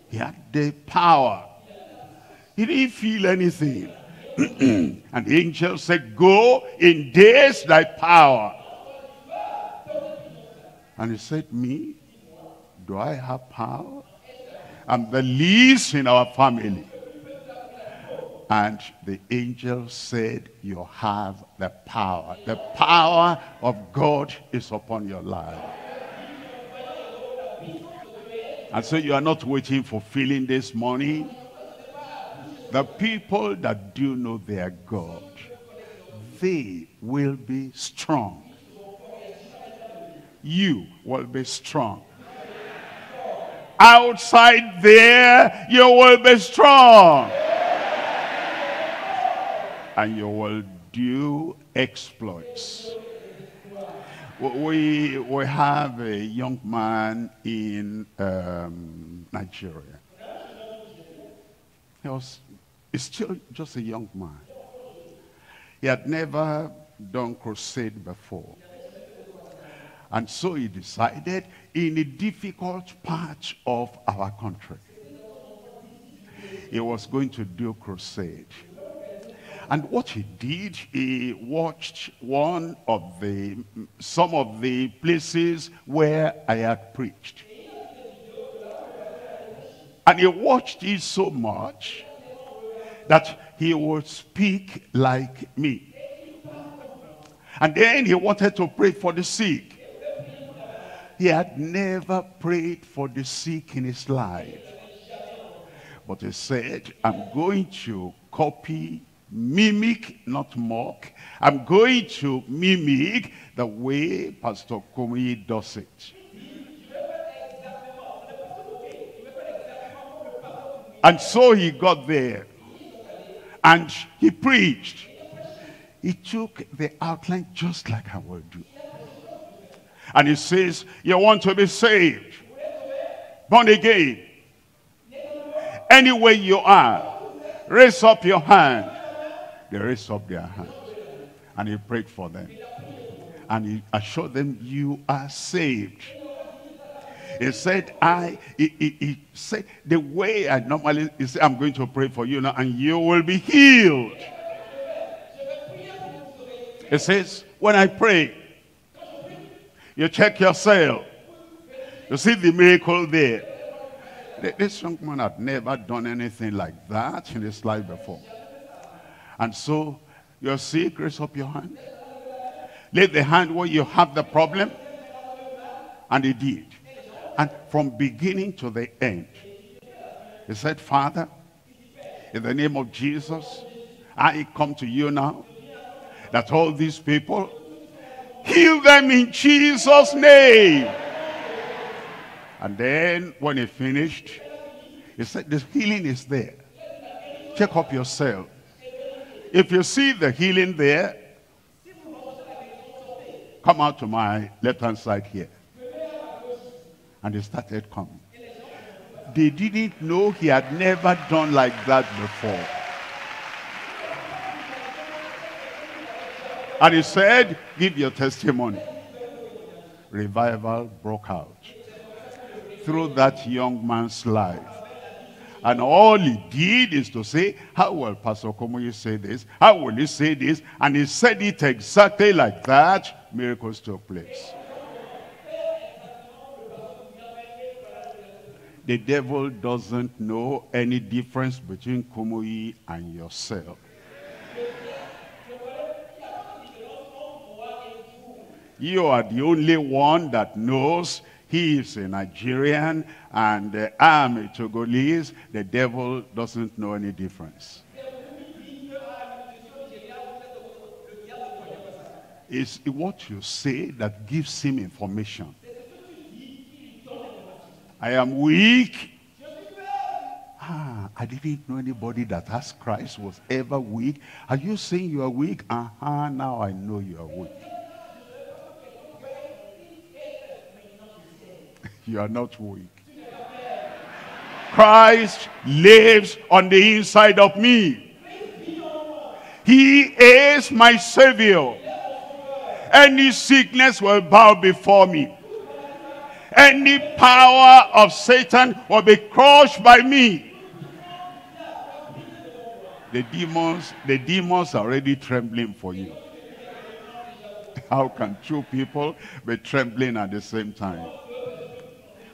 he had the power. He didn't feel anything. And the angel said, go in this thy power. And he said, me? Do I have power? I'm the least in our family. And the angel said, you have the power. The power of God is upon your life. And so you are not waiting for feeling this morning. The people that do know their God, they will be strong. You will be strong. Outside there, you will be strong. And you will do exploits. We have a young man in Nigeria. He's still just a young man. He had never done crusade before. And so he decided, in a difficult part of our country, he was going to do crusade. And what he did, he watched some of the places where I had preached. And he watched it so much that he would speak like me. And then he wanted to pray for the sick. He had never prayed for the sick in his life. But he said, I'm going to copy, mimic, not mock. I'm going to mimic the way Pastor Kumuyi does it. And so he got there. And he preached. He took the outline just like I will do. And he says, you want to be saved, born again, any way you are, raise up your hand. They raised up their hand. And he prayed for them. And he assured them, you are saved. He said, he said, the way I normally, he said, I'm going to pray for you now, and you will be healed. He says, when I pray, you check yourself. You see the miracle there. This young man had never done anything like that in his life before. And so, you're sick, raise up your hand. Lay the hand where you have the problem. And he did. And from beginning to the end, he said, Father, in the name of Jesus, I come to you now that all these people, heal them in Jesus' name. And then when he finished, he said, the healing is there. Check up yourself. If you see the healing there, come out to my left-hand side here. And he started coming. They didn't know he had never done like that before. And he said, give your testimony. Revival broke out through that young man's life. And all he did is to say, how will Pastor Kumuyi say this? How will he say this? And he said it exactly like that. Miracles took place. The devil doesn't know any difference between Kumuyi and yourself. You are the only one that knows he is a Nigerian and I am a Togolese. The devil doesn't know any difference. It's what you say that gives him information. I am weak. I didn't know anybody that as Christ was ever weak. Are you saying you are weak? Now I know you are weak. You are not weak. Christ lives on the inside of me. He is my Savior. Any sickness will bow before me. Any power of Satan will be crushed by me. The demons are already trembling for you. How can two people be trembling at the same time?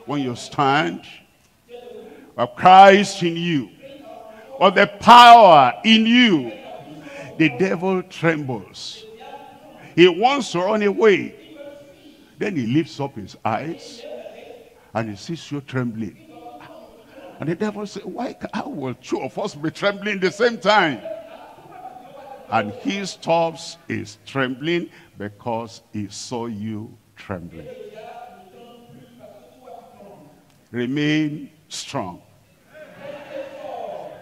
When you stand, with Christ in you, or the power in you, the devil trembles. He wants to run away. Then he lifts up his eyes and he sees you trembling. And the devil says, why will two of us be trembling at the same time? And he stops his trembling because he saw you trembling. Remain strong.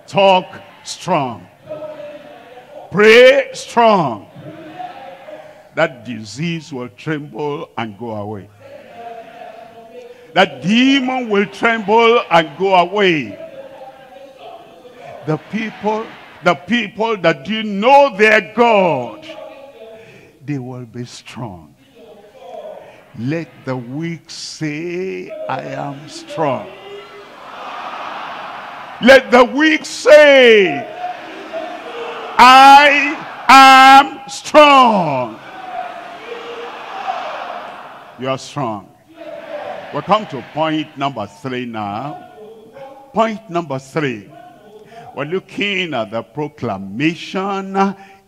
Talk strong. Pray strong. That disease will tremble and go away. That demon will tremble and go away. The people that do know their God, they will be strong. Let the weak say, I am strong. Let the weak say, I am strong. You are strong. We come to point number 3 now. Point number 3. We're looking at the proclamation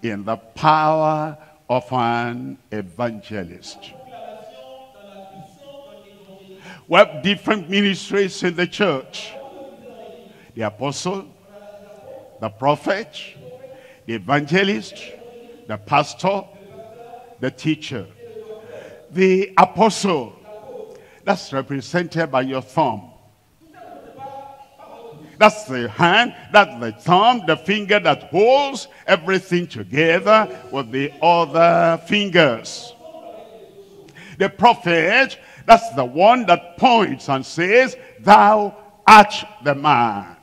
in the power of an evangelist. We have different ministries in the church. The apostle, the prophet, the evangelist, the pastor, the teacher. The apostle, that's represented by your thumb. That's the hand, that's the thumb, the finger that holds everything together with the other fingers. The prophet, that's the one that points and says, "Thou art the man."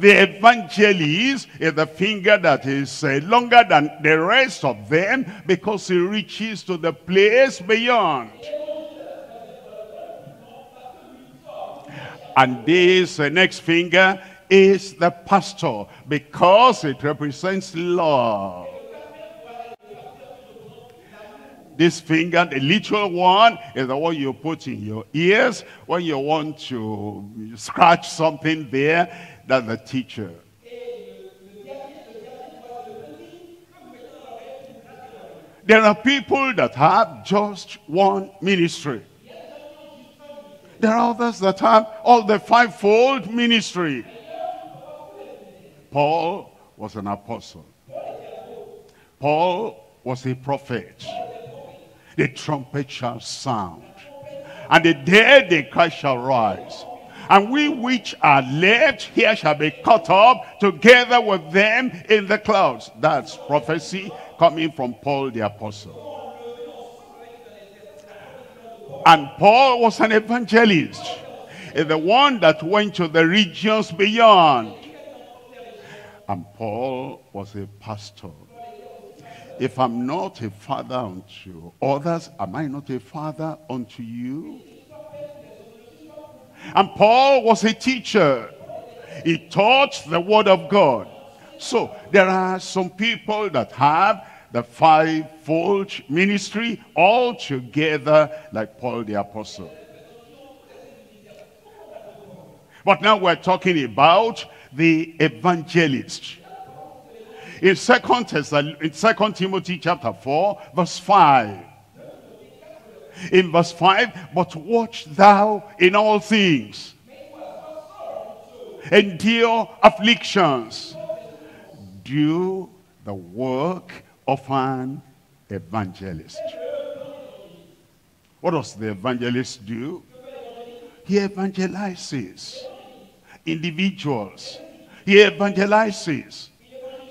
The evangelist is the finger that is longer than the rest of them because it reaches to the place beyond. And this next finger is the pastor because it represents love. This finger, the little one, is the one you put in your ears when you want to scratch something there. That's the teacher. There are people that have just one ministry. There are others that have all the fivefold ministry. Paul was an apostle. Paul was a prophet. The trumpet shall sound, and the dead in Christ shall rise. And we which are left here shall be caught up together with them in the clouds. That's prophecy coming from Paul the apostle. And Paul was an evangelist, the one that went to the regions beyond. And Paul was a pastor. If I'm not a father unto others, am I not a father unto you? And Paul was a teacher. He taught the word of God. So there are some people that have the fivefold ministry all together, like Paul the apostle. But now we're talking about the evangelist. In 2 Timothy chapter 4, verse 5. In verse 5, but watch thou in all things, endure afflictions, do the work of an evangelist. What does the evangelist do? He evangelizes individuals. He evangelizes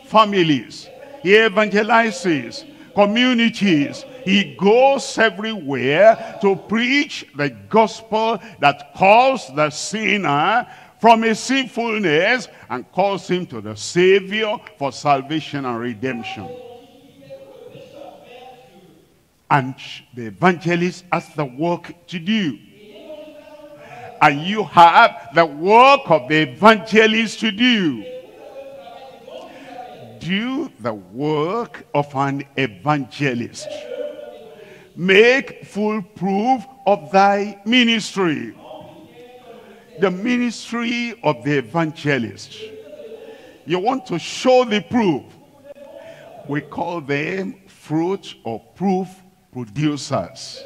families. He evangelizes communities. He goes everywhere to preach the gospel that calls the sinner from his sinfulness and calls him to the Savior for salvation and redemption. And the evangelist has the work to do. And you have the work of the evangelist to do. Do the work of an evangelist. Make full proof of thy ministry. The ministry of the evangelist. You want to show the proof. We call them fruit or proof producers.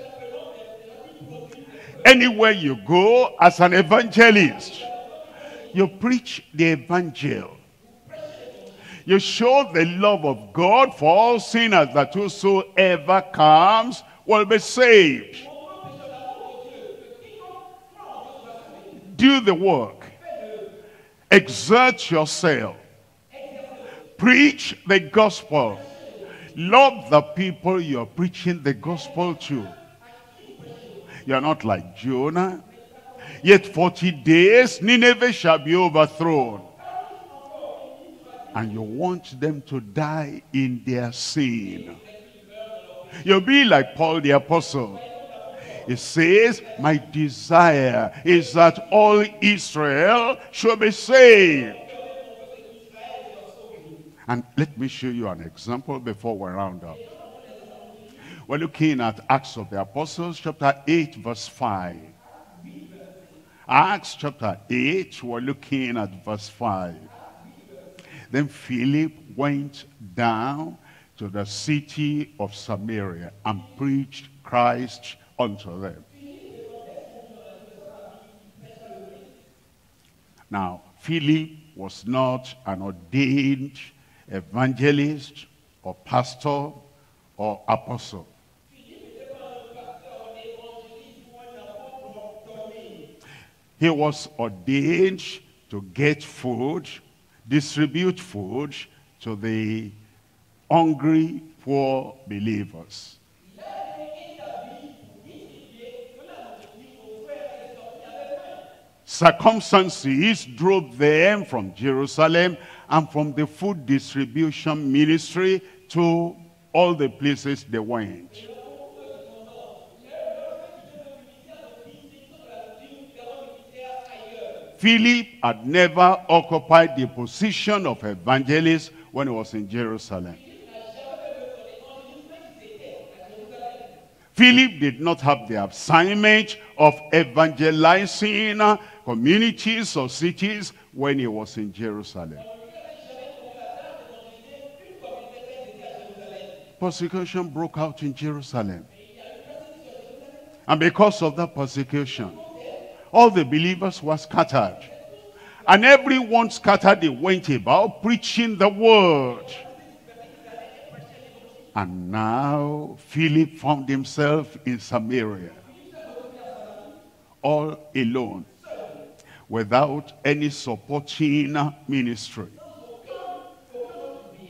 Anywhere you go as an evangelist, you preach the evangel. You show the love of God for all sinners, that whosoever comes will be saved. Do the work. Exert yourself. Preach the gospel. Love the people you are preaching the gospel to. You are not like Jonah. Yet 40 days Nineveh shall be overthrown. And you want them to die in their sin. You'll be like Paul the apostle. He says, my desire is that all Israel should be saved. And let me show you an example before we round up. We're looking at Acts of the Apostles, chapter 8, verse 5. Acts chapter 8, we're looking at verse 5. Then Philip went down to the city of Samaria and preached Christ unto them. Now, Philip was not an ordained evangelist or pastor or apostle. He was ordained to get food, distribute food to the hungry, poor believers. Circumstances drove them from Jerusalem and from the food distribution ministry to all the places they went. Philip had never occupied the position of evangelist when he was in Jerusalem. Philip did not have the assignment of evangelizing communities or cities when he was in Jerusalem. Persecution broke out in Jerusalem. And because of that persecution, all the believers were scattered. And everyone scattered, they went about preaching the word. And now Philip found himself in Samaria, all alone, without any supporting ministry,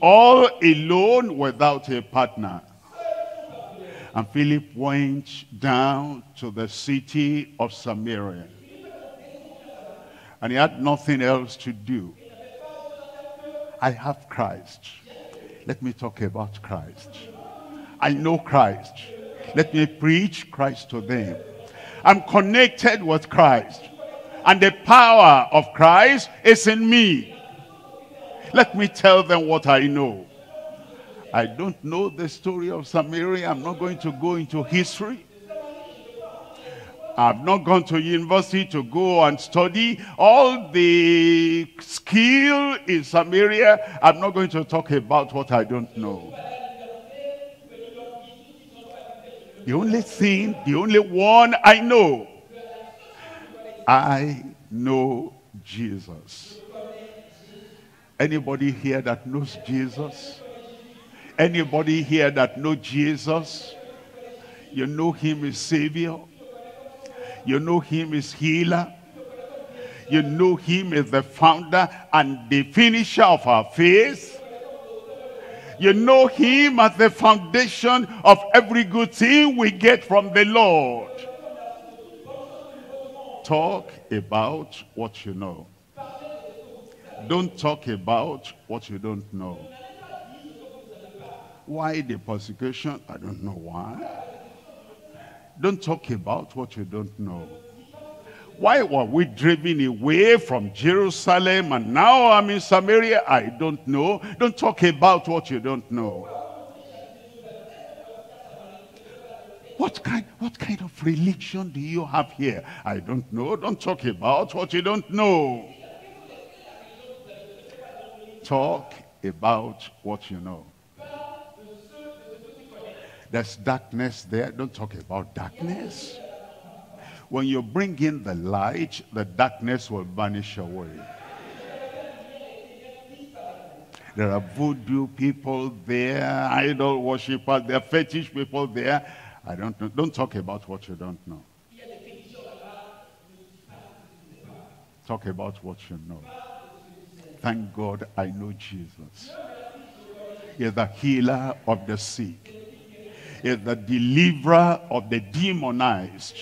all alone without a partner. And Philip went down to the city of Samaria. And he had nothing else to do. I have Christ. Let me talk about Christ. I know Christ. Let me preach Christ to them. I'm connected with Christ. And the power of Christ is in me. Let me tell them what I know. I don't know the story of Samaria. I'm not going to go into history. I've not gone to university to go and study all the skill in Samaria. I'm not going to talk about what I don't know. The only thing, the only one I know Jesus. Anybody here that knows Jesus? Anybody here that knows Jesus? You know him as Savior. You know him as healer. You know him as the founder and the finisher of our faith. You know him as the foundation of every good thing we get from the Lord. Talk about what you know. Don't talk about what you don't know. Why the persecution? I don't know why. Don't talk about what you don't know. Why were we driven away from Jerusalem and now I'm in Samaria? I don't know. Don't talk about what you don't know. What kind of religion do you have here? I don't know. Don't talk about what you don't know. Talk about what you know. There's darkness there. Don't talk about darkness. When you bring in the light, the darkness will vanish away. There are voodoo people there, idol worshippers, there are fetish people there. I don't know. Don't talk about what you don't know. Talk about what you know. Thank God I know Jesus. He is the healer of the sick. Is the deliverer of the demonized.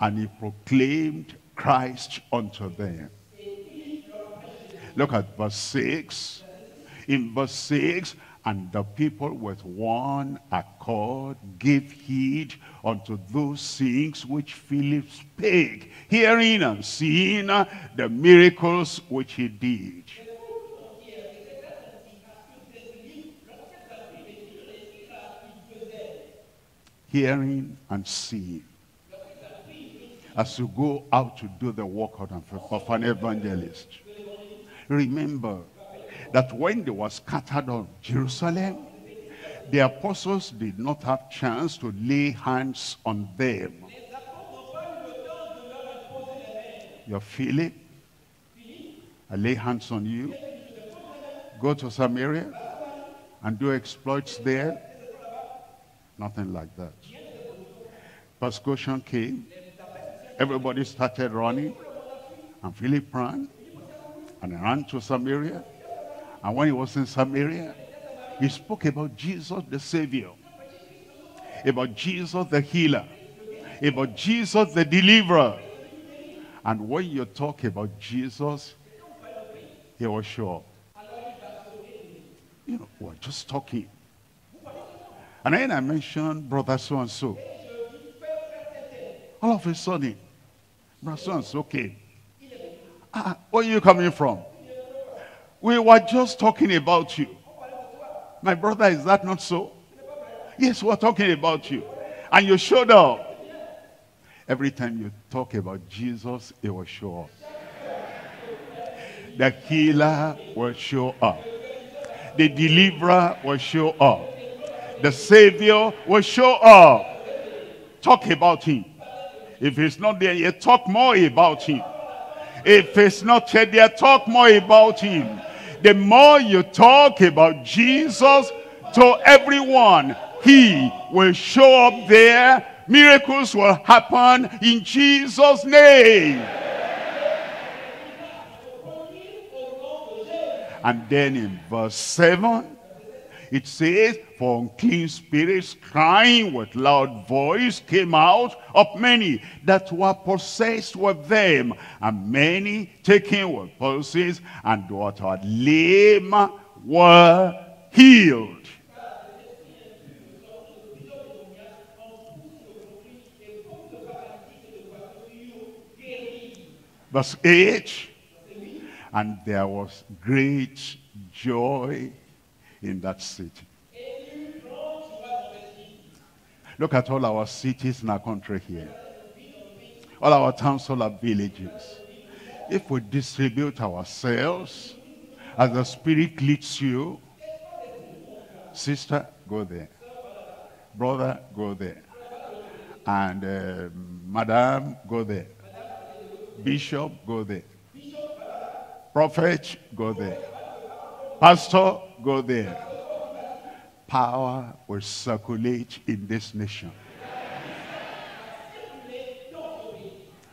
And he proclaimed Christ unto them. Look at verse 6. In verse 6, and the people with one accord gave heed unto those things which Philip spake, hearing and seeing the miracles which he did. Hearing and seeing. As you go out to do the work of an evangelist, remember that when they were scattered on Jerusalem, the apostles did not have chance to lay hands on them. You're Philip, I lay hands on you. Go to Samaria and do exploits there. Nothing like that. Persecution came. Everybody started running. And Philip ran. And he ran to Samaria. And when he was in Samaria, he spoke about Jesus the Savior, about Jesus the healer, about Jesus the deliverer. And when you talk about Jesus, he was sure. You know, we're just talking. And then I mentioned brother so-and-so. All of a sudden, brother so-and-so came. Ah, where are you coming from? We were just talking about you. My brother, is that not so? Yes, we're talking about you. And you showed up. Every time you talk about Jesus, he will show up. The healer will show up. The deliverer will show up. The Savior will show up. Talk about him. If he's not there yet, talk more about him. If he's not yet there, talk more about him. The more you talk about Jesus to everyone, he will show up there. Miracles will happen in Jesus' name. And then in verse 7, it says, for unclean spirits crying with loud voice came out of many that were possessed with them, and many taken with pulses, and what were lame were healed. Verse 8, and there was great joy in that city. Look at all our cities in our country here. All our towns, all our villages. If we distribute ourselves as the Spirit leads you, sister, go there. Brother, go there. And madam, go there. Bishop, go there. Prophet, go there. Pastor, go there. Power will circulate in this nation.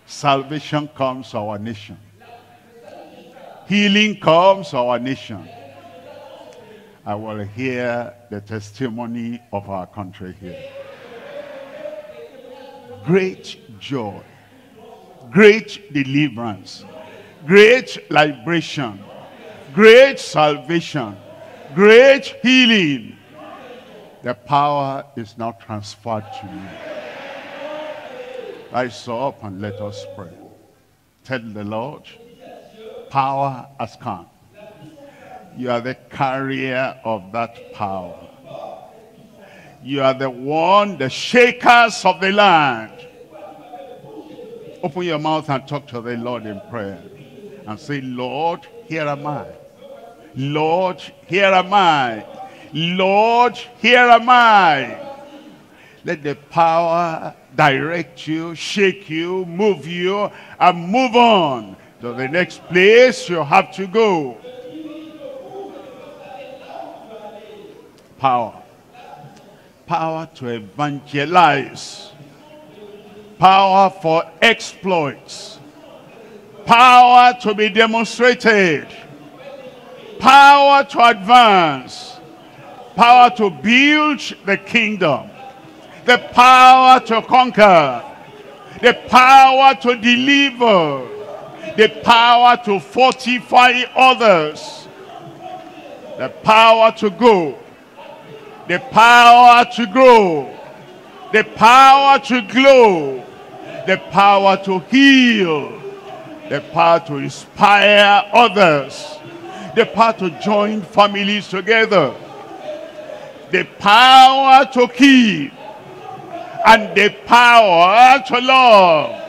Salvation comes to our nation. Healing comes to our nation. I will hear the testimony of our country here. Great joy. Great deliverance, great liberation, great salvation, great healing. The power is now transferred to you. Rise up and let us pray. Tell the Lord, power has come. You are the carrier of that power. You are the one, the shakers of the land. Open your mouth and talk to the Lord in prayer. And say, Lord, here am I. Lord, here am I. Lord, here am I. Let the power direct you, shake you, move you, and move on to the next place you have to go. Power. Power to evangelize. Power for exploits. Power to be demonstrated. Power to advance. Power to build the kingdom. The power to conquer. The power to deliver. The power to fortify others. The power to go. The power to grow. The power to glow. The power to heal. The power to inspire others. The power to join families together. The power to keep. And the power to love.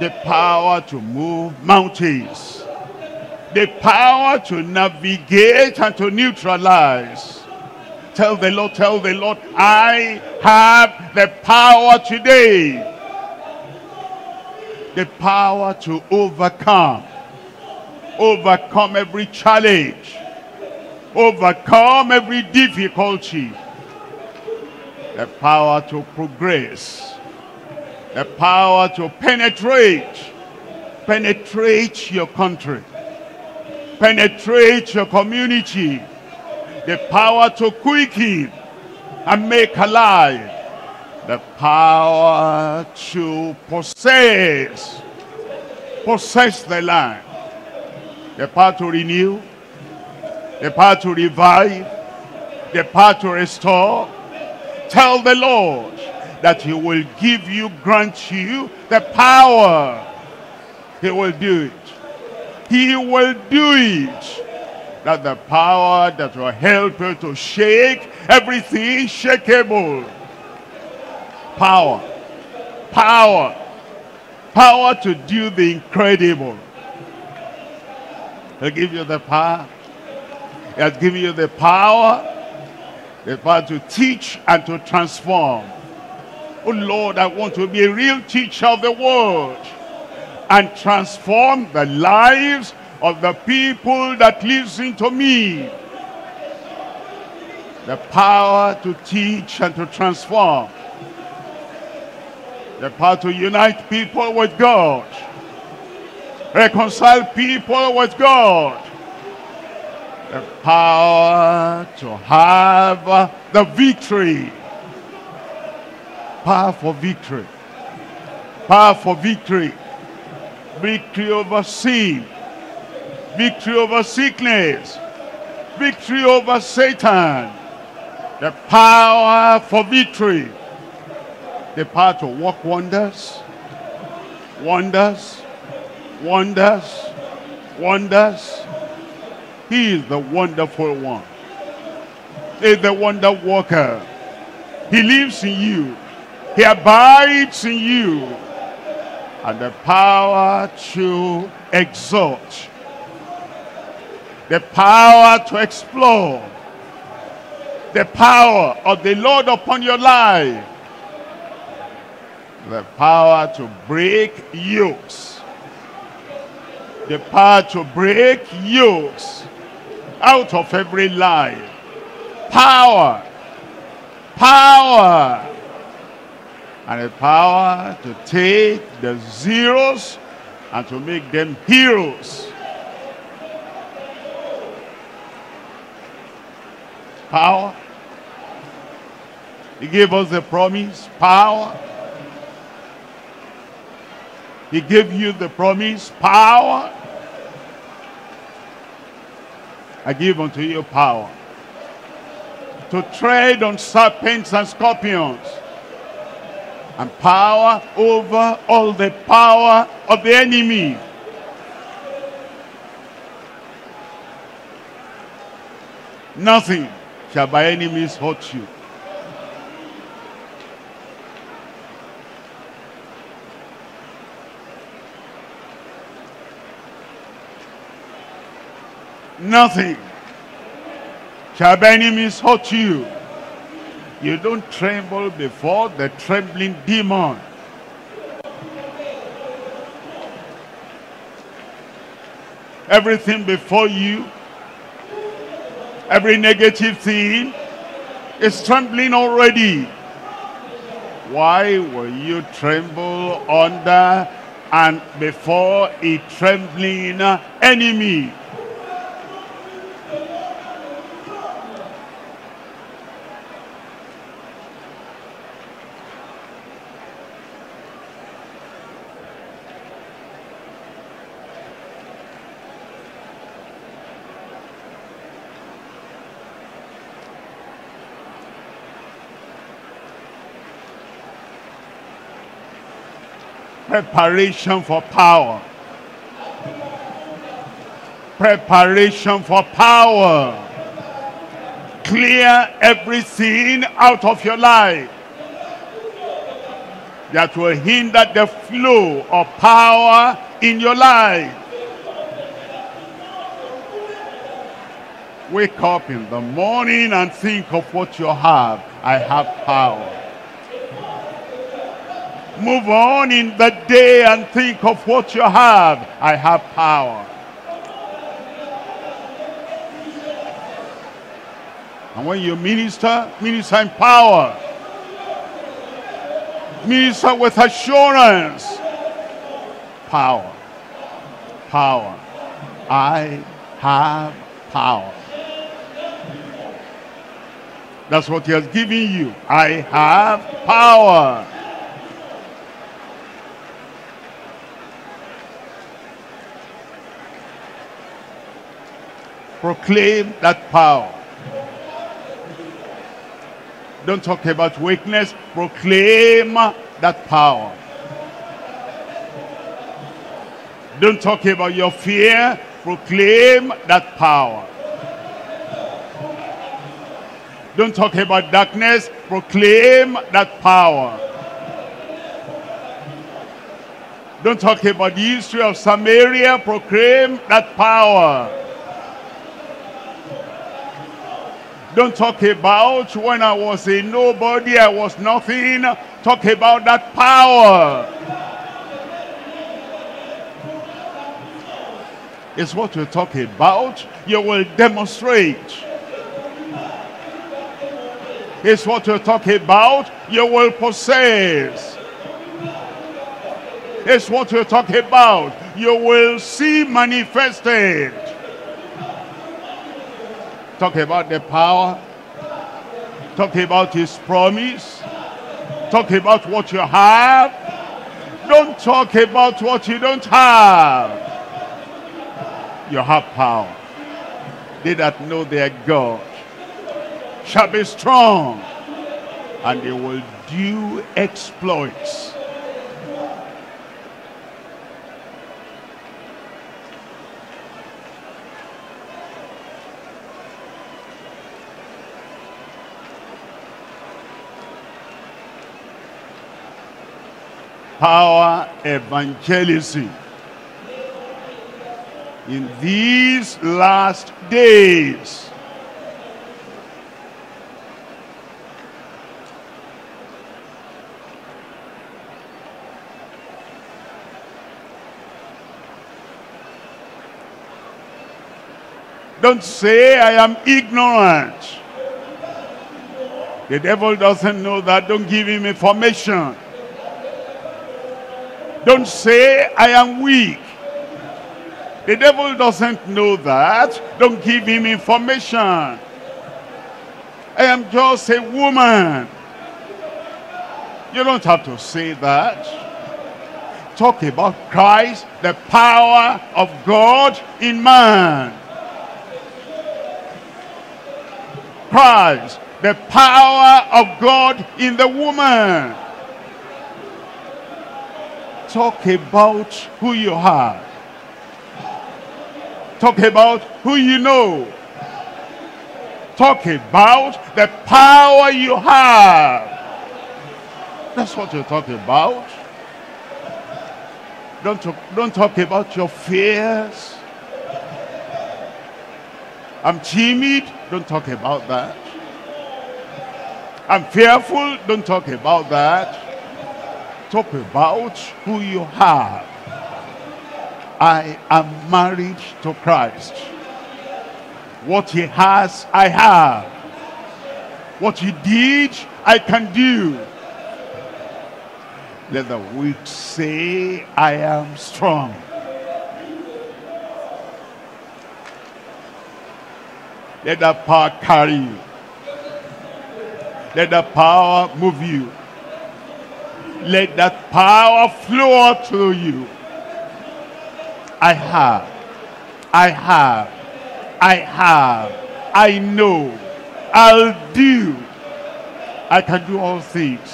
The power to move mountains. the power to navigate and to neutralize. Tell the Lord, I have the power today. The power to overcome. Overcome every challenge. Overcome every difficulty. The power to progress. The power to penetrate. Penetrate your country. Penetrate your community. The power to quicken and make alive. The power to possess. Possess the land. The power to renew. The power to revive. The power to restore. Tell the Lord that he will give you, grant you the power. He will do it. He will do it. That the power that will help you to shake everything shakeable. Power. Power. Power to do the incredible. He'll give you the power. He'll give you the power. The power to teach and to transform. Oh Lord, I want to be a real teacher of the world. And transform the lives of the people that listen to me. The power to teach and to transform. The power to unite people with God. Reconcile people with God. The power to have the victory. Power for victory. Power for victory. Victory over sin, victory over sickness, victory over Satan, the power for victory, the power to work wonders, wonders, wonders, wonders. He is the wonderful one. He is the wonder worker. He lives in you. He abides in you. And the power to exalt. The power to explore. The power of the Lord upon your life. The power to break yokes. The power to break yokes out of every life. Power. Power. And the power to take the zeros and to make them heroes. Power. He gave us the promise. Power. He gave you the promise. Power. I give unto you power. To tread on serpents and scorpions. And power over all the power of the enemy. Nothing shall by any means hurt you. Nothing shall by any means hurt you. You don't tremble before the trembling demon. Everything before you, every negative thing is trembling already. Why will you tremble under and before a trembling enemy? Preparation for power. Preparation for power. Clear everything out of your life that will hinder the flow of power in your life. Wake up in the morning and think of what you have. I have power. Move on in the day and think of what you have. I have power. And when you minister, minister in power. Minister with assurance. Power. Power. I have power. That's what he has given you. I have power. Proclaim that power. Don't talk about weakness. Proclaim that power. Don't talk about your fear. Proclaim that power. Don't talk about darkness. Proclaim that power. Don't talk about the history of Samaria. Proclaim that power. Don't talk about when I was a nobody, I was nothing. Talk about that power. It's what you talk about, you will demonstrate. It's what you talk about, you will possess. It's what you talk about, you will see manifested. Talk about the power. Talk about his promise. Talk about what you have. Don't talk about what you don't have. You have power. They that know their God shall be strong, and they will do exploits. Power evangelism. In these last days, don't say I am ignorant. The devil doesn't know that. Don't give him information. Don't say I am weak. The devil doesn't know that. Don't give him information. I am just a woman. You don't have to say that. Talk about Christ, the power of God in man. Christ, the power of God in the woman. Talk about who you are. Talk about who you know. Talk about the power you have. That's what you talk about. Don't talk about your fears. I'm timid. Don't talk about that. I'm fearful. Don't talk about that. Talk about who you have. I am married to Christ. What he has, I have. What he did, I can do. Let the weak say, I am strong. Let that power carry you. Let that power move you. Let that power flow through you. I have, I have, I have, I know, I'll do, I can do all things.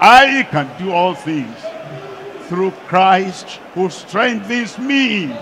I can do all things through Christ who strengthens me.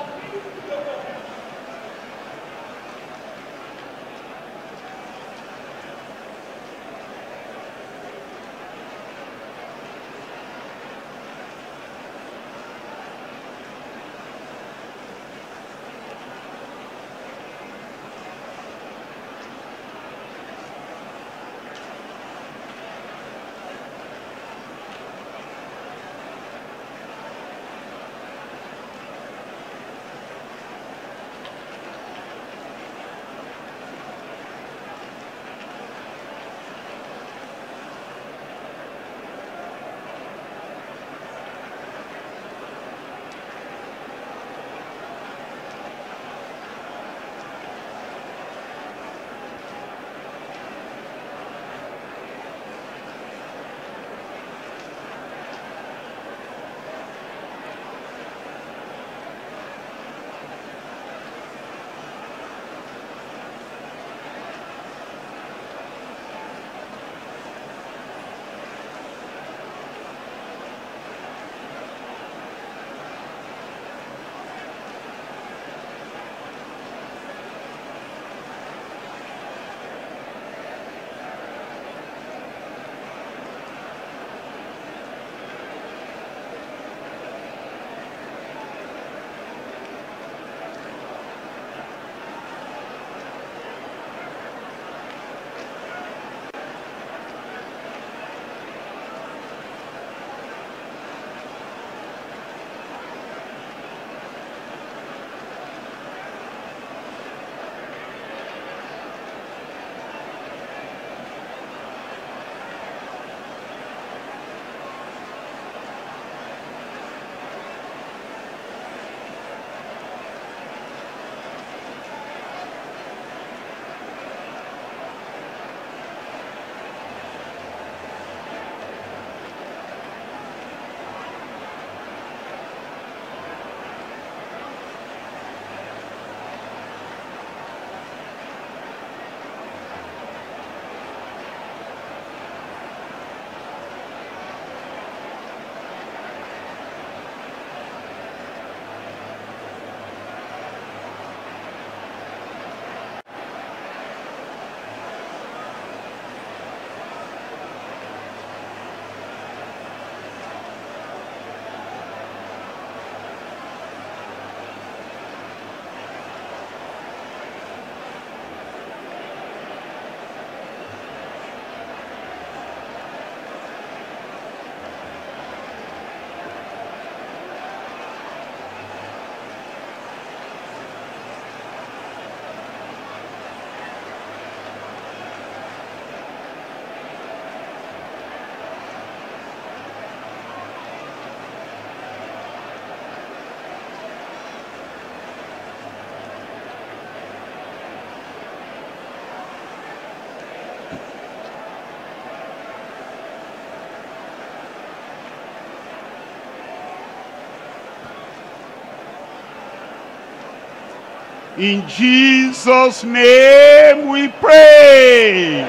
In Jesus' name we pray.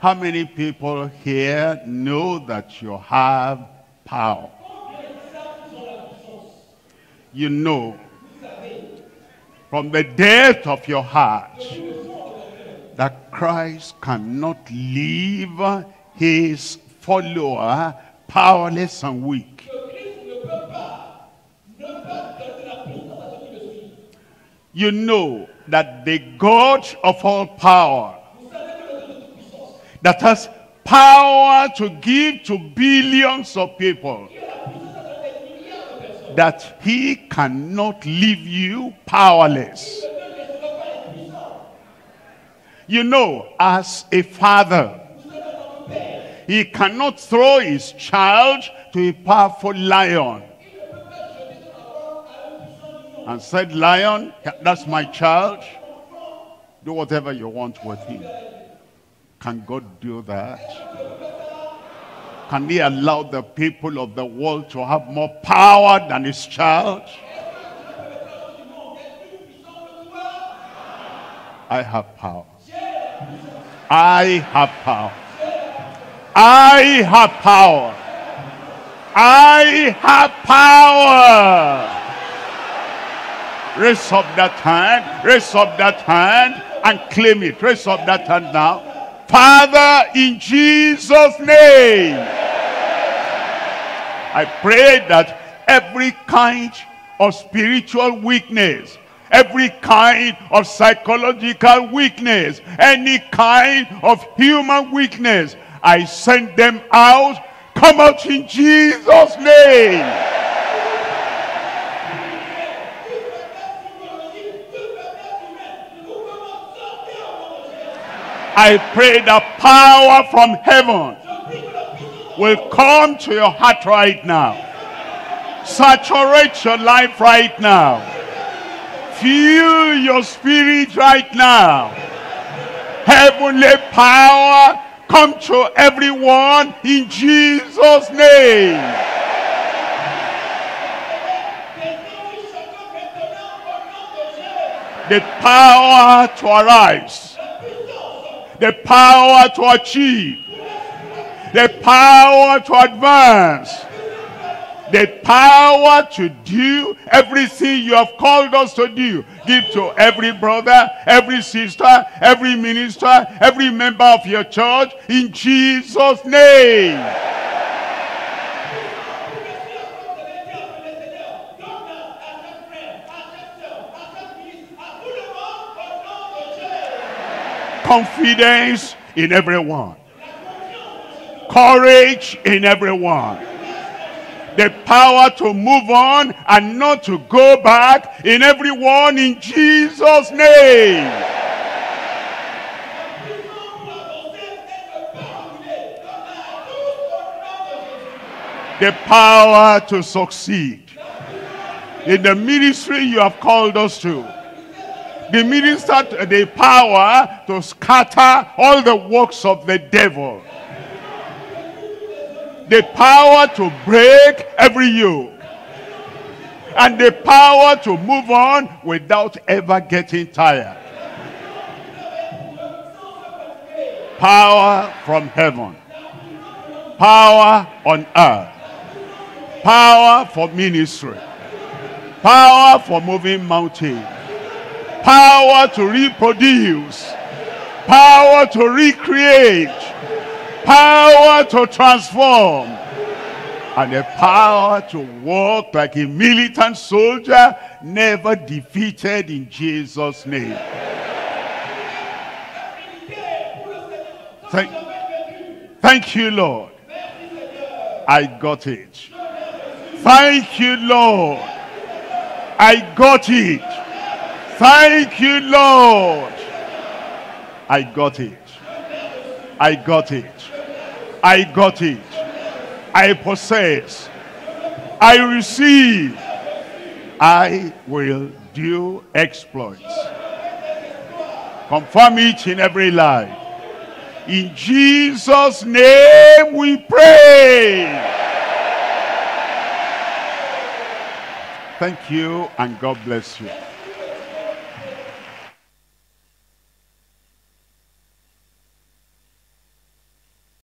How many people here know that you have power? You know from the depth of your heart that Christ cannot leave his follower powerless and weak. You know that the God of all power, that has power to give to billions of people, that he cannot leave you powerless. You know, as a father, he cannot throw his child to a powerful lion and said, "Lion, that's my child, do whatever you want with him." Can God do that? Can he allow the people of the world to have more power than his child? I have power. I have power. I have power. I have power. Raise up that hand. Raise up that hand and claim it. Raise up that hand now. Father, in Jesus' name, I pray that every kind of spiritual weakness, every kind of psychological weakness, any kind of human weakness, I send them out. Come out in Jesus' name. I pray the power from heaven will come to your heart right now. Saturate your life right now. Fill your spirit right now. Heavenly power, come to everyone in Jesus' name. The power to arise, the power to achieve, the power to advance, the power to do everything you have called us to do. Give to every brother, every sister, every minister, every member of your church in Jesus' name. Confidence in everyone, courage in everyone, the power to move on and not to go back in everyone in Jesus' name. The power to succeed in the ministry you have called us to. The minister, the power to scatter all the works of the devil. The power to break every yoke. And the power to move on without ever getting tired. Power from heaven. Power on earth. Power for ministry. Power for moving mountains. Power to reproduce, power to recreate, power to transform, and the power to walk like a militant soldier, never defeated in Jesus' name. Thank you, Lord. I got it. Thank you, Lord. I got it. Thank you, Lord. I got it. I got it. I got it. I possess. I receive. I will do exploits. Confirm it in every life. In Jesus' name we pray. Thank you and God bless you.